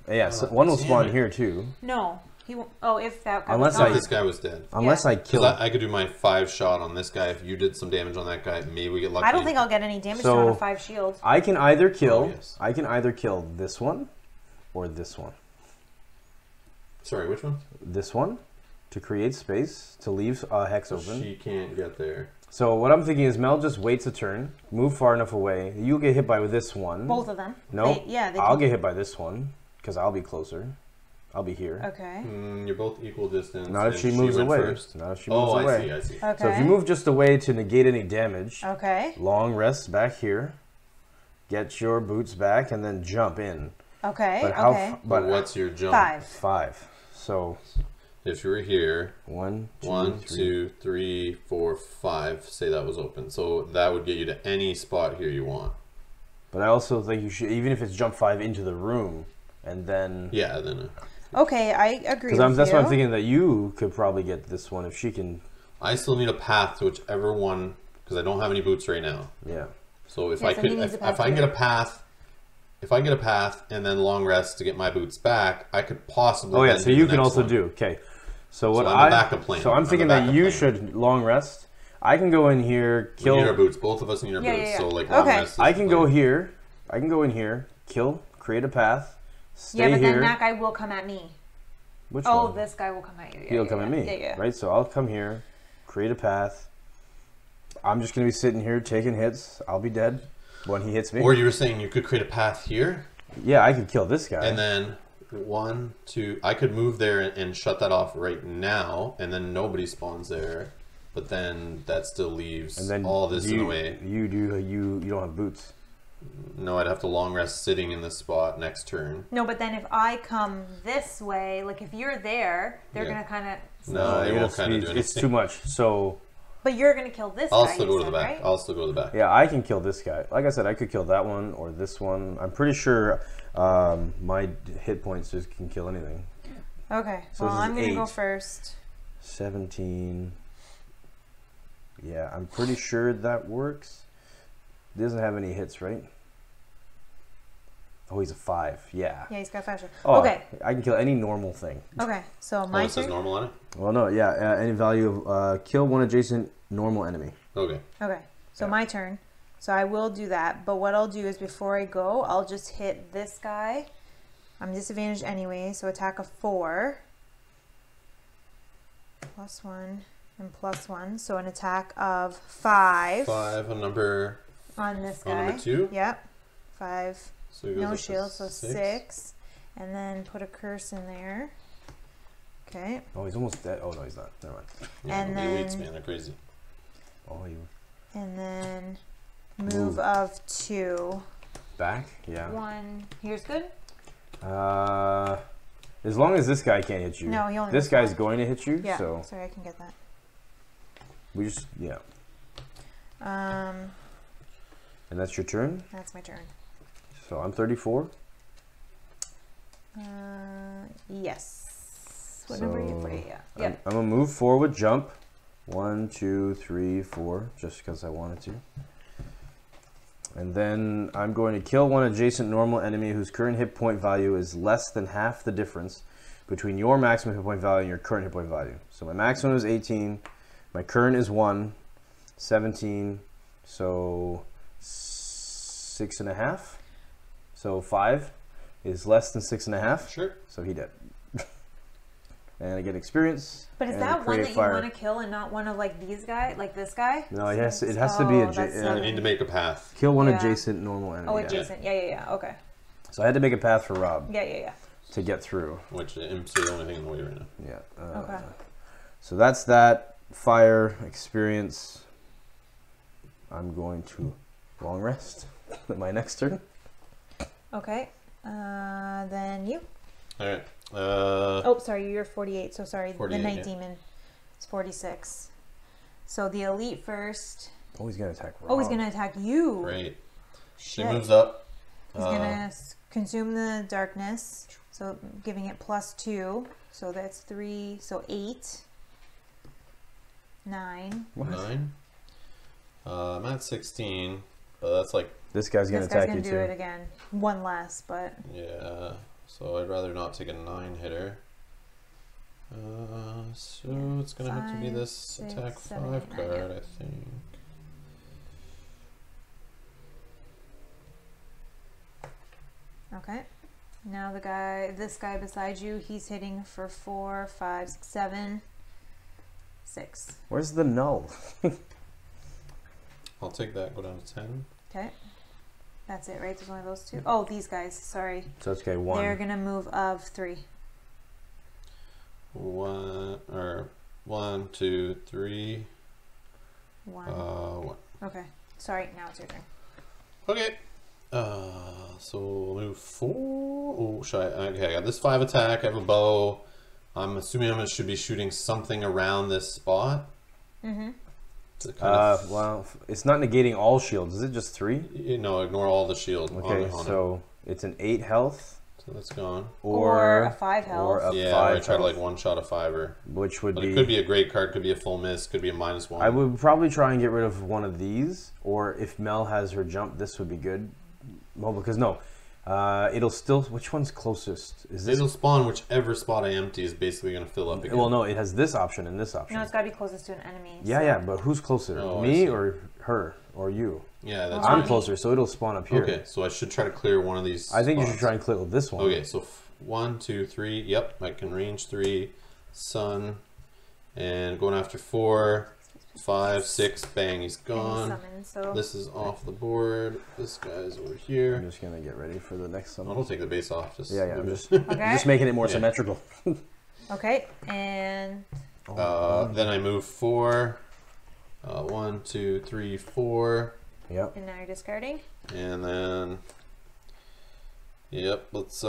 Yeah, so one will spawn here too. No, he won't. Oh, if that guy was this guy was dead. Unless I kill. I could do my 5 shot on this guy. If you did some damage on that guy, maybe we get lucky. I don't think I'll get any damage on a 5 shield. I can either kill. I can either kill this one, or this one. Sorry, which one? This one, to create space to leave a hex open. She can't get there. So what I'm thinking is Mel just waits a turn, move far enough away. You'll get hit by this one. Both of them. No. They I'll get hit by this one because I'll be closer. I'll be here. Okay. You're both equal distance. Not if she moves away. Not if she moves away. Oh, I see. I see. Okay. So if you move just away to negate any damage. Okay. Long rest back here. Get your boots back and then jump in. Okay. But how? Okay. But what's your jump? 5. So. If you were here, 1, 2, 3, 4, 5, say that was open. So that would get you to any spot here you want. But I also think you should, even if it's jump 5 into the room, and then... Yeah, then... Okay, I agree with you. That's why I'm thinking that you could probably get this one if she can... I still need a path to whichever one, because I don't have any boots right now. Yeah. So if I could, if I can get a path... If I get a path and then long rest to get my boots back, I could possibly. Oh yeah, so you can also do. Okay, so what I'm thinking that you should long rest. I can go in here, kill. We need our boots. Both of us need our boots. So like long rest. I can go here. I can go in here, kill, create a path, stay here. Yeah, but then that guy will come at me. Which one? Oh, this guy will come at you. He'll come at me. Yeah, yeah. Right. So I'll come here, create a path. I'm just gonna be sitting here taking hits. I'll be dead when he hits me. Or you were saying you could create a path here. Yeah, I could kill this guy. And then 1, 2, I could move there and shut that off right now, and then nobody spawns there. But then that still leaves all this in the way. You don't have boots. No, I'd have to long rest sitting in this spot next turn. No, but then if I come this way, like if you're there, they're gonna kind of. No, they won't kind of do anything. It's too much. So. But you're going to kill this guy. I'll still go to the back. I'll still go to the back. Yeah, I can kill this guy. Like I said, I could kill that one or this one. I'm pretty sure my hit points just can kill anything. Okay. So well, I'm going to go first. 17. Yeah, I'm pretty sure that works. He doesn't have any hits, right? Oh, he's a 5. Yeah. Yeah, he's got 5. Oh, okay. I can kill any normal thing. Okay, so my turn. It says normal on it? Well, no, yeah. Any value of kill one adjacent normal enemy. Okay. Okay, so my turn. So I will do that. But what I'll do is before I go, I'll just hit this guy. I'm disadvantaged anyway, so attack of 4. +1 and +1. So an attack of 5. 5 on number... On this guy. On number 2? Yep. 5... So no shield, so 6. And then put a curse in there. Okay. Oh, he's almost dead. Oh, no, he's not. Never mind. Yeah, and then... Weeds, man. They're crazy. Oh, you... And then move of 2. Back? Yeah. 1. Here's good? As long as this guy can't hit you. No, he only... This guy's going to hit you, yeah. So... Sorry, I can get that. We just... Yeah. And that's your turn? That's my turn. So I'm 34. Yes. What number are you playing? Yeah. I'm gonna move forward, jump. 1, 2, 3, 4, just because I wanted to. And then I'm going to kill one adjacent normal enemy whose current hit point value is less than half the difference between your maximum hit point value and your current hit point value. So my maximum is 18, my current is 1, 17, so 6.5. So 5 is less than 6.5. Sure. So he did. And I get experience. But is that one that you want to kill and not one of like these guys, like this guy? No, it has. It has to be adjacent. You need to make a path. Kill one adjacent normal enemy. Oh, adjacent. Yeah, yeah, yeah. Okay. So I had to make a path for Rob. Yeah, yeah, yeah. To get through. Which is the only thing in the way right now. Yeah. Okay. So that's that fire experience. I'm going to long rest my next turn. Okay, then you. All right. Oh, sorry, you're 48, so sorry. 48, the Night Demon is 46. So the Elite first. Oh, he's going to attack Rob. Oh, he's going to attack you. Great. Shit. She moves up. He's going to consume the darkness, so giving it +2. So that's 3, so 8. 9. What? 9. I'm at 16. That's like... This guy's going to attack you, too. This guy's going to do it again. One less, but... Yeah. So I'd rather not take a 9-hitter. So it's gonna have to be this attack 5 card, I think. Okay. Now the guy, this guy beside you, he's hitting for 4, 5, 6, 7, 6. Where's the null? I'll take that, go down to 10. Okay. That's it, right? There's only those two? Oh, these guys, sorry. So it's okay, 1. They're gonna move of 3. 1, 2, 3. 1. Okay. Sorry, now it's your turn. Okay. So we'll move 4. Oh, should I? Okay, I got this 5 attack. I have a bow. I'm assuming I should be shooting something around this spot. Mm-hmm. Well, it's not negating all shields. Is it just 3? You know, ignore all the shield. Okay, so it's an 8 health. So that's gone. Or a 5 health. Or a I try to like one-shot a 5-er. Which would be... It could be a great card, could be a full miss, could be a -1. I would probably try and get rid of one of these, or if Mel has her jump, this would be good. Well, because no. It'll still... Which one's closest? Is this... It'll spawn whichever spot I empty is basically going to fill up again. Well, no, it has this option and this option. No, it's got to be closest to an enemy. Yeah, so. Yeah, but who's closer? Oh, me or her or you? Yeah, that's right. I'm closer, so it'll spawn up here. Okay, so I should try to clear one of these spots. I think you should try and clear this one. Okay, so 1, 2, 3. Yep, I can range 3. Sun. And going after 4, 5, 6, bang, he's gone. Summon, so. This is off the board. This guy's over here. I'm just gonna get ready for the next summon. I'll take the base off. Just I'm just making it more symmetrical. Okay, and then I move 4. 1, 2, 3, 4. Yep. And now you're discarding. And then, yep, let's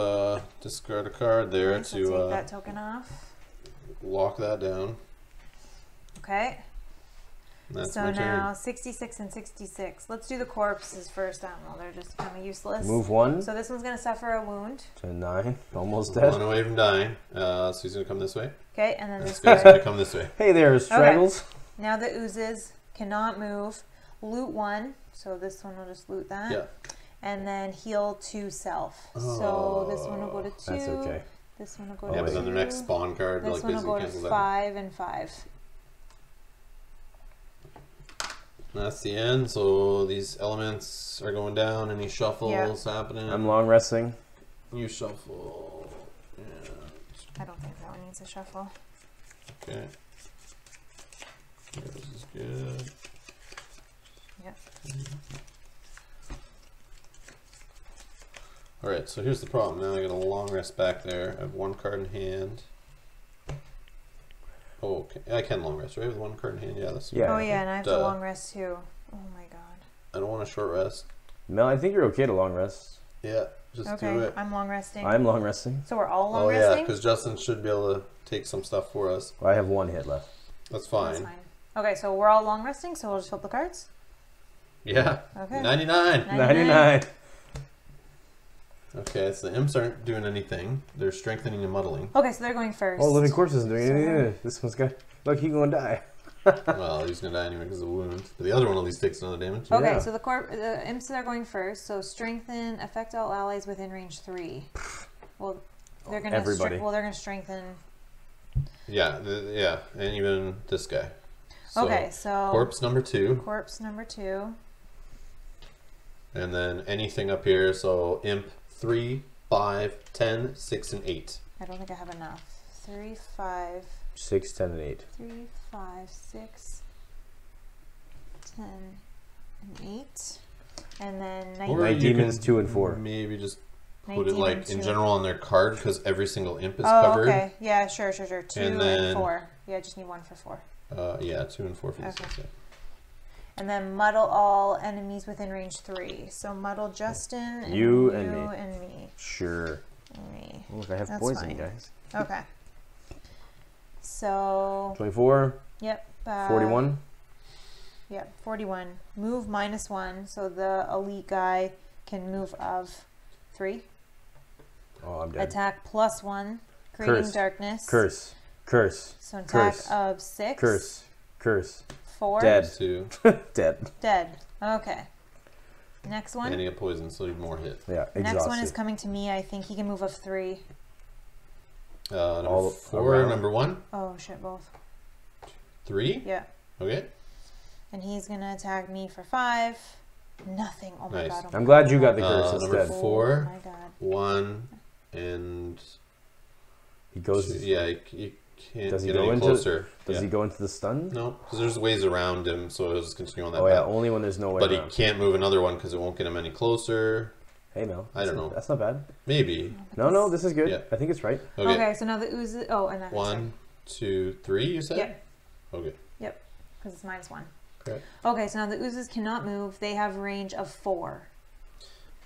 discard a card there to take that token off. Lock that down. Okay. That's so now turn. 66 and 66. Let's do the corpses first. I don't know. They're just kind of useless. Move 1. So this one's going to suffer a wound. To 9. Almost dead. 1 away from dying. So he's going to come this way. Okay, and then this guy's going to come this way. Hey there, straggles. Okay. Now the oozes cannot move. Loot 1. So this one will just loot that. Yeah. And then heal 2 self. Oh, so this one will go to 2. That's okay. This one will go to 2. Yeah, but then the next spawn card. This one will go to 5 and 5. That's the end, so these elements are going down. Any shuffles happening? I'm long resting. You shuffle. Yeah. I don't think that one needs a shuffle. Okay. This is good. Yep. Alright, so here's the problem. Now I got a long rest back there. I have 1 card in hand. Oh, I can long rest, right? With 1 card in hand, yeah. That's yeah. Oh, yeah, and I have to long rest, too. Oh, my God. I don't want a short rest. Mel, I think you're okay to long rest. Yeah, just do it. I'm long resting. I'm long resting. So we're all long resting? Oh, yeah, because Justin should be able to take some stuff for us. Well, I have 1 hit left. That's fine. That's fine. Okay, so we're all long resting, so we'll just flip the cards? Yeah. Okay. 99. 99. Okay, so the imps aren't doing anything. They're strengthening and muddling. Okay, so they're going first. Oh, living corpse isn't doing anything. This one's got... Look, he's going to die. Well, he's going to die anyway because of the wound. But the other one at least takes another damage. Okay, so the imps are going first. So strengthen, affect all allies within range 3. Well, they're going to strengthen. Yeah, and even this guy. So, okay, so... Corpse number 2. Corpse number 2. And then anything up here, so imp... 3, 5, 10, 6, and 8. I don't think I have enough. 3, 5, 6, 10, and 8. 3, 5, 6, 10, and 8. And then night demons 2 and 4. Maybe just put it like in general on their card because every single imp is covered. Okay. Yeah. Sure. Sure. Sure. 2 and 4. Yeah. I just need 1 for 4. Yeah. 2 and 4 for this. Okay. And then muddle all enemies within range 3. So muddle Justin, and you, and me. Sure. And me. Look, I have poison, guys. Okay. So. 24. Yep. 41. Yep, 41. Move -1, so the elite guy can move of 3. Oh, I'm dead. Attack +1, creating darkness. Curse. Curse. So an attack of 6. Curse. Curse. 4. Dead. 2. Dead. Dead. Okay. Next one. And he got poison, so even more hit. Yeah, exhausted. Next one is coming to me. I think he can move up 3. Number 4 or number 1? Oh shit, both. 3? Yeah. Okay. And he's gonna attack me for 5. Nothing. Oh my god. Oh my I'm glad you got the curse instead. Number 4. Oh my god. 1 and he goes. Yeah, he can't get any closer. Does he go into the stun? No, because there's ways around him, so it'll just continue on that. Oh yeah, only when there's no way. But he can't move another one because it won't get him any closer. Hey, Mel. I don't know. That's not bad. Maybe. No, no, this is good. Yeah. I think it's right. Okay. Okay, so now the ooze. Oh, and that's 1, 2, 3. You said. Yep. Okay. Yep, because it's -1. Okay. Okay, so now the oozes cannot move. They have range of 4.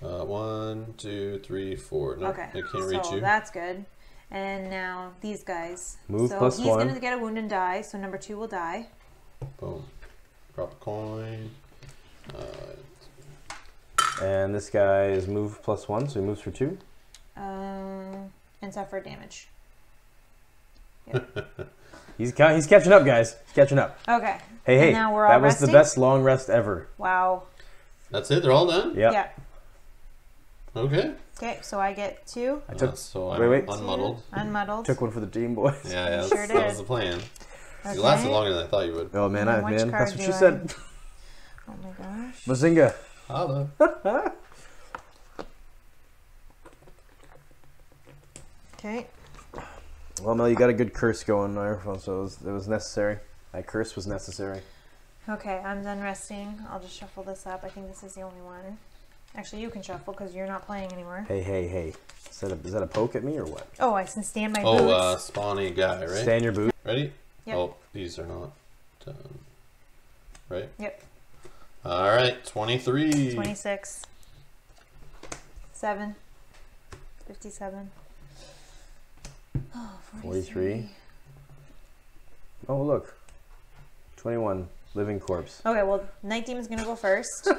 1, 2, 3, 4. No, okay. They can't reach you. That's good. And now these guys. Move so plus he's 1. He's gonna get a wound and die. So number 2 will die. Boom. Drop a coin. And this guy is move plus 1, so he moves for 2. And suffer damage. Yep. He's catching up, guys. He's catching up. Okay. Hey, hey. Now we're all resting? Was the best long rest ever. Wow. That's it. They're all done. Yep. Yeah. Okay. Okay, so I get 2. I took. So I'm unmuddled. Unmuddled. Took one for the team, boys. Yeah, yeah. Sure did. That was the plan. Okay. You lasted longer than I thought you would. Oh man, man, that's what she said. Oh my gosh. Mazinga. Hello. Okay. Well, Mel, you got a good curse going on your phone, so it was necessary. That curse was necessary. Okay, I'm done resting. I'll just shuffle this up. I think this is the only one. Actually, you can shuffle because you're not playing anymore. Hey, hey, hey. Is that a poke at me or what? Oh, I can stand my boots. Oh, spawny guy, right? Stand your boot. Ready? Yep. Oh, these are not done. Right? Yep. All right, 23. 26. 7. 57. Oh, 43. Oh, look. 21. Living corpse. Okay, well, Night Demon's going to go first.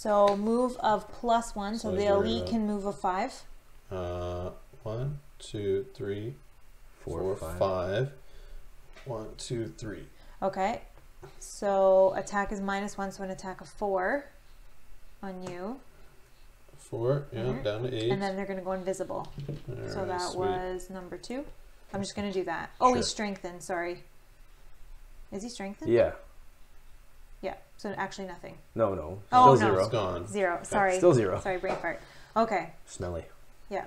So move of +1, so the elite can move of 5. 1, 2, 3, 4, 5. 1, 2, 3. Okay. So attack is -1, so an attack of 4 on you. 4, yeah, down to 8. And then they're going to go invisible. All so right, that sweet. Was number 2. I'm just going to do that. Oh, sure. He's strengthened, sorry. Is he strengthened? Yeah. Yeah, so actually nothing. No, no. Oh, still no. 0. It's gone. 0, sorry. Yeah, still 0. Sorry, brain fart. Okay. Smelly. Yeah.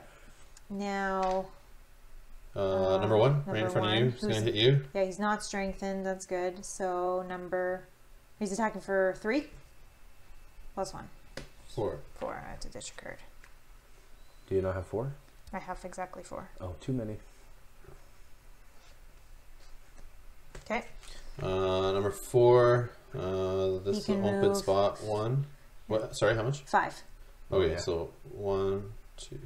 Now. Number 1, right in front of you. He's going to hit you. Yeah, he's not strengthened. That's good. So he's attacking for 3? +1. 4. 4. I have to ditch a card. Do you not have 4? I have exactly 4. Oh, too many. Okay. Number 4. This is an open spot. 1. What? Sorry, how much? 5. Okay, yeah. So 1, 2.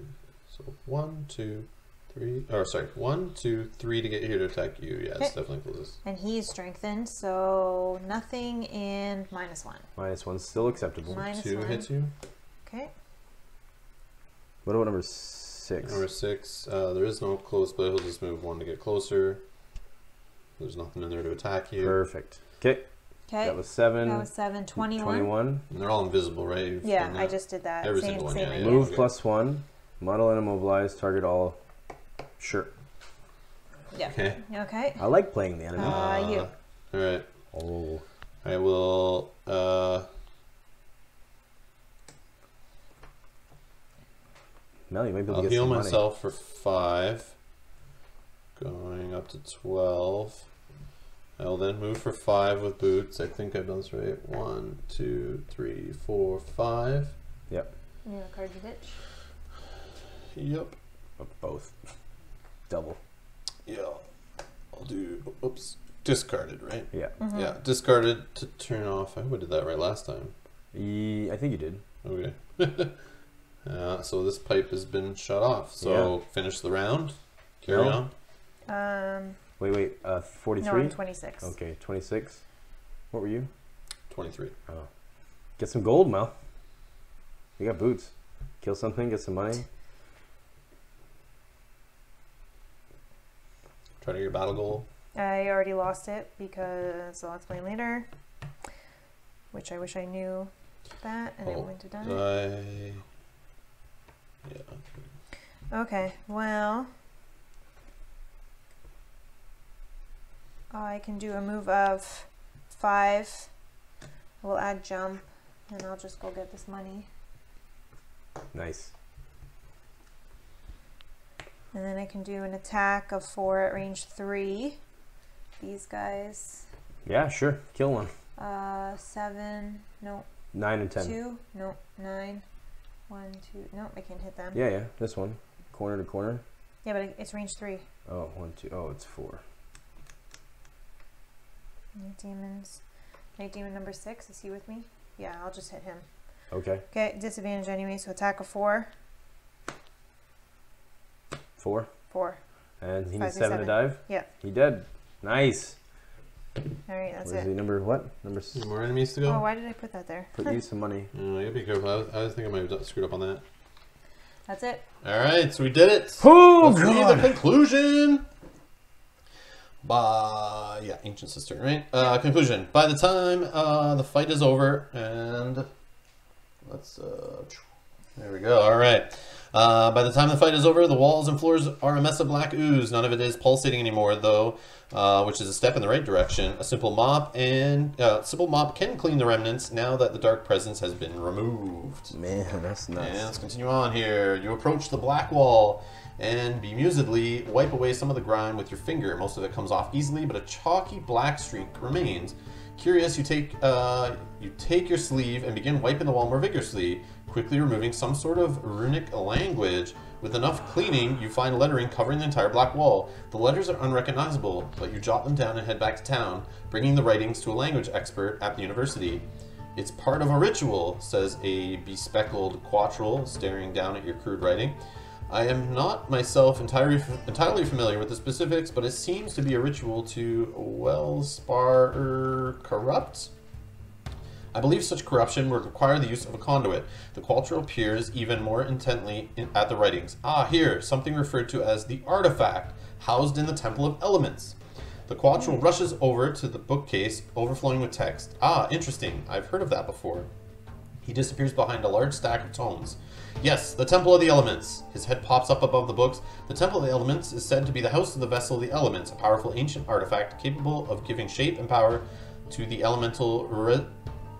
So 1, 2, 3. Or sorry, 1, 2, 3 to get here to attack you. Yeah, it's definitely closest. And he is strengthened, so nothing and -1. -1's still acceptable. -2 hits you. Okay. What about number 6? Number 6. There is no close, but he'll just move 1 to get closer. There's nothing in there to attack you. Perfect. Okay. Okay. That was 7. That was 7. 21. 21. And they're all invisible, right? You've done that. I just did that. Every single one. Yeah, yeah. Move +1. Model and immobilize. Target all. Sure. Yeah. Okay. Okay. I like playing the enemy. You. All right. Oh. I will. Mel, you might be able to get some money. I'll heal myself for 5. Going up to 12. I'll then move for 5 with boots. I think I've done this right. 1, 2, 3, 4, 5. Yep. You have a card to ditch? Yep. Both. Double. Yeah. I'll do, oops, discarded, right? Yeah. Mm-hmm. Yeah, discarded to turn off. I would have did that right last time. I think you did. Okay. So this pipe has been shut off. So finish the round. Carry on. Wait, 43? No, I'm 26. Okay, 26. What were you? 23. Oh. Get some gold, Mel. You got boots. Kill something, get some money. Try to get your battle goal. I already lost it because I'll explain later, which I wish I knew. that, and I'm going to die. Yeah. Okay, well, I can do a move of 5. We'll add jump, and I'll just go get this money. Nice. And then I can do an attack of 4 at range 3. These guys. Yeah, sure. Kill one. 7. No. 9 and 10. 2. No. 9. 1, 2. No, I can't hit them. Yeah, yeah. This one. Corner to corner. Yeah, but it's range 3. Oh, 1, 2. Oh, it's 4. Night demons. Night demon number 6. Is he with me? Yeah, I'll just hit him. Okay. Okay, disadvantage anyway, so attack of 4. 4. And he needs 7 to dive? Yeah. He did. Nice. All right, that's it. Number what? Number 6. More enemies to go? Oh, why did I put that there? Put you some money. Oh, you gotta be careful. I was thinking I might have screwed up on that. That's it. All right, so we did it. Oh, God. The conclusion. Yeah, Ancient Cistern, right? Conclusion. By the time the fight is over, and let's... there we go. All right. By the time the fight is over, the walls and floors are a mess of black ooze. None of it is pulsating anymore, though, which is a step in the right direction. A simple mop can clean the remnants now that the dark presence has been removed. Man, that's nuts. And let's continue on here. You approach the black wall and bemusedly wipe away some of the grime with your finger. Most of it comes off easily, but a chalky black streak remains. Curious, you take your sleeve and begin wiping the wall more vigorously, quickly removing some sort of runic language. With enough cleaning, you find lettering covering the entire black wall. The letters are unrecognizable, but you jot them down and head back to town, bringing the writings to a language expert at the university. It's part of a ritual, says a bespeckled quattril, staring down at your crude writing. I am not myself entirely familiar with the specifics, but it seems to be a ritual to corrupt. I believe such corruption would require the use of a conduit. The quattril peers even more intently at the writings. Ah, here, something referred to as the artifact, housed in the Temple of Elements. The quattril rushes over to the bookcase, overflowing with text. Ah, interesting. I've heard of that before. He disappears behind a large stack of tomes. Yes, the Temple of the Elements. His head pops up above the books. The Temple of the Elements is said to be the house of the Vessel of the Elements, a powerful ancient artifact capable of giving shape and power to the elemental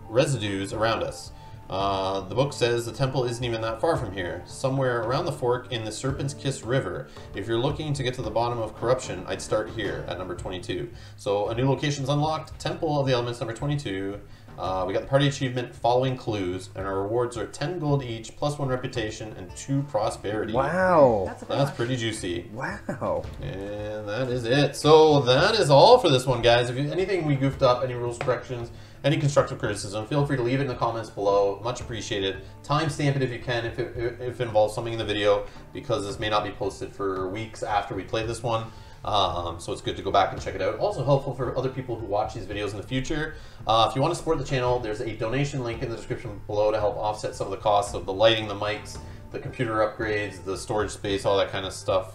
residues around us. The book says the temple isn't even that far from here, somewhere around the fork in the Serpent's Kiss River. If you're looking to get to the bottom of corruption, I'd start here at number 22. So a new location's unlocked, Temple of the Elements number 22. We got the party achievement following clues, and our rewards are 10 gold each, plus 1 reputation, and 2 prosperity. Wow. That's pretty juicy. Wow. And that is it. So that is all for this one, guys. If anything we goofed up, any rules, corrections, any constructive criticism, feel free to leave it in the comments below. Much appreciated. Timestamp it if you can, if it involves something in the video, because this may not be posted for weeks after we play this one. So it's good to go back and check it out. Also helpful for other people who watch these videos in the future. If you want to support the channel, there's a donation link in the description below to help offset some of the costs of the lighting, the mics, the computer upgrades, the storage space, all that kind of stuff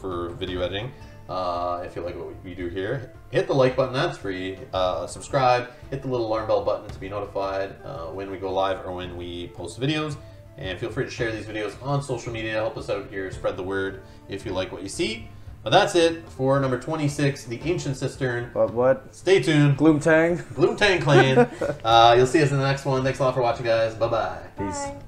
for video editing. If you like what we do here, hit the like button, that's free. Subscribe, hit the little alarm bell button to be notified when we go live or when we post videos. And feel free to share these videos on social media, help us out here, spread the word if you like what you see. But that's it for number 26, the Ancient Cistern. But what? Stay tuned. Gloom Tang. Gloom Tang Clan. You'll see us in the next one. Thanks a lot for watching, guys. Bye-bye. Peace. Bye.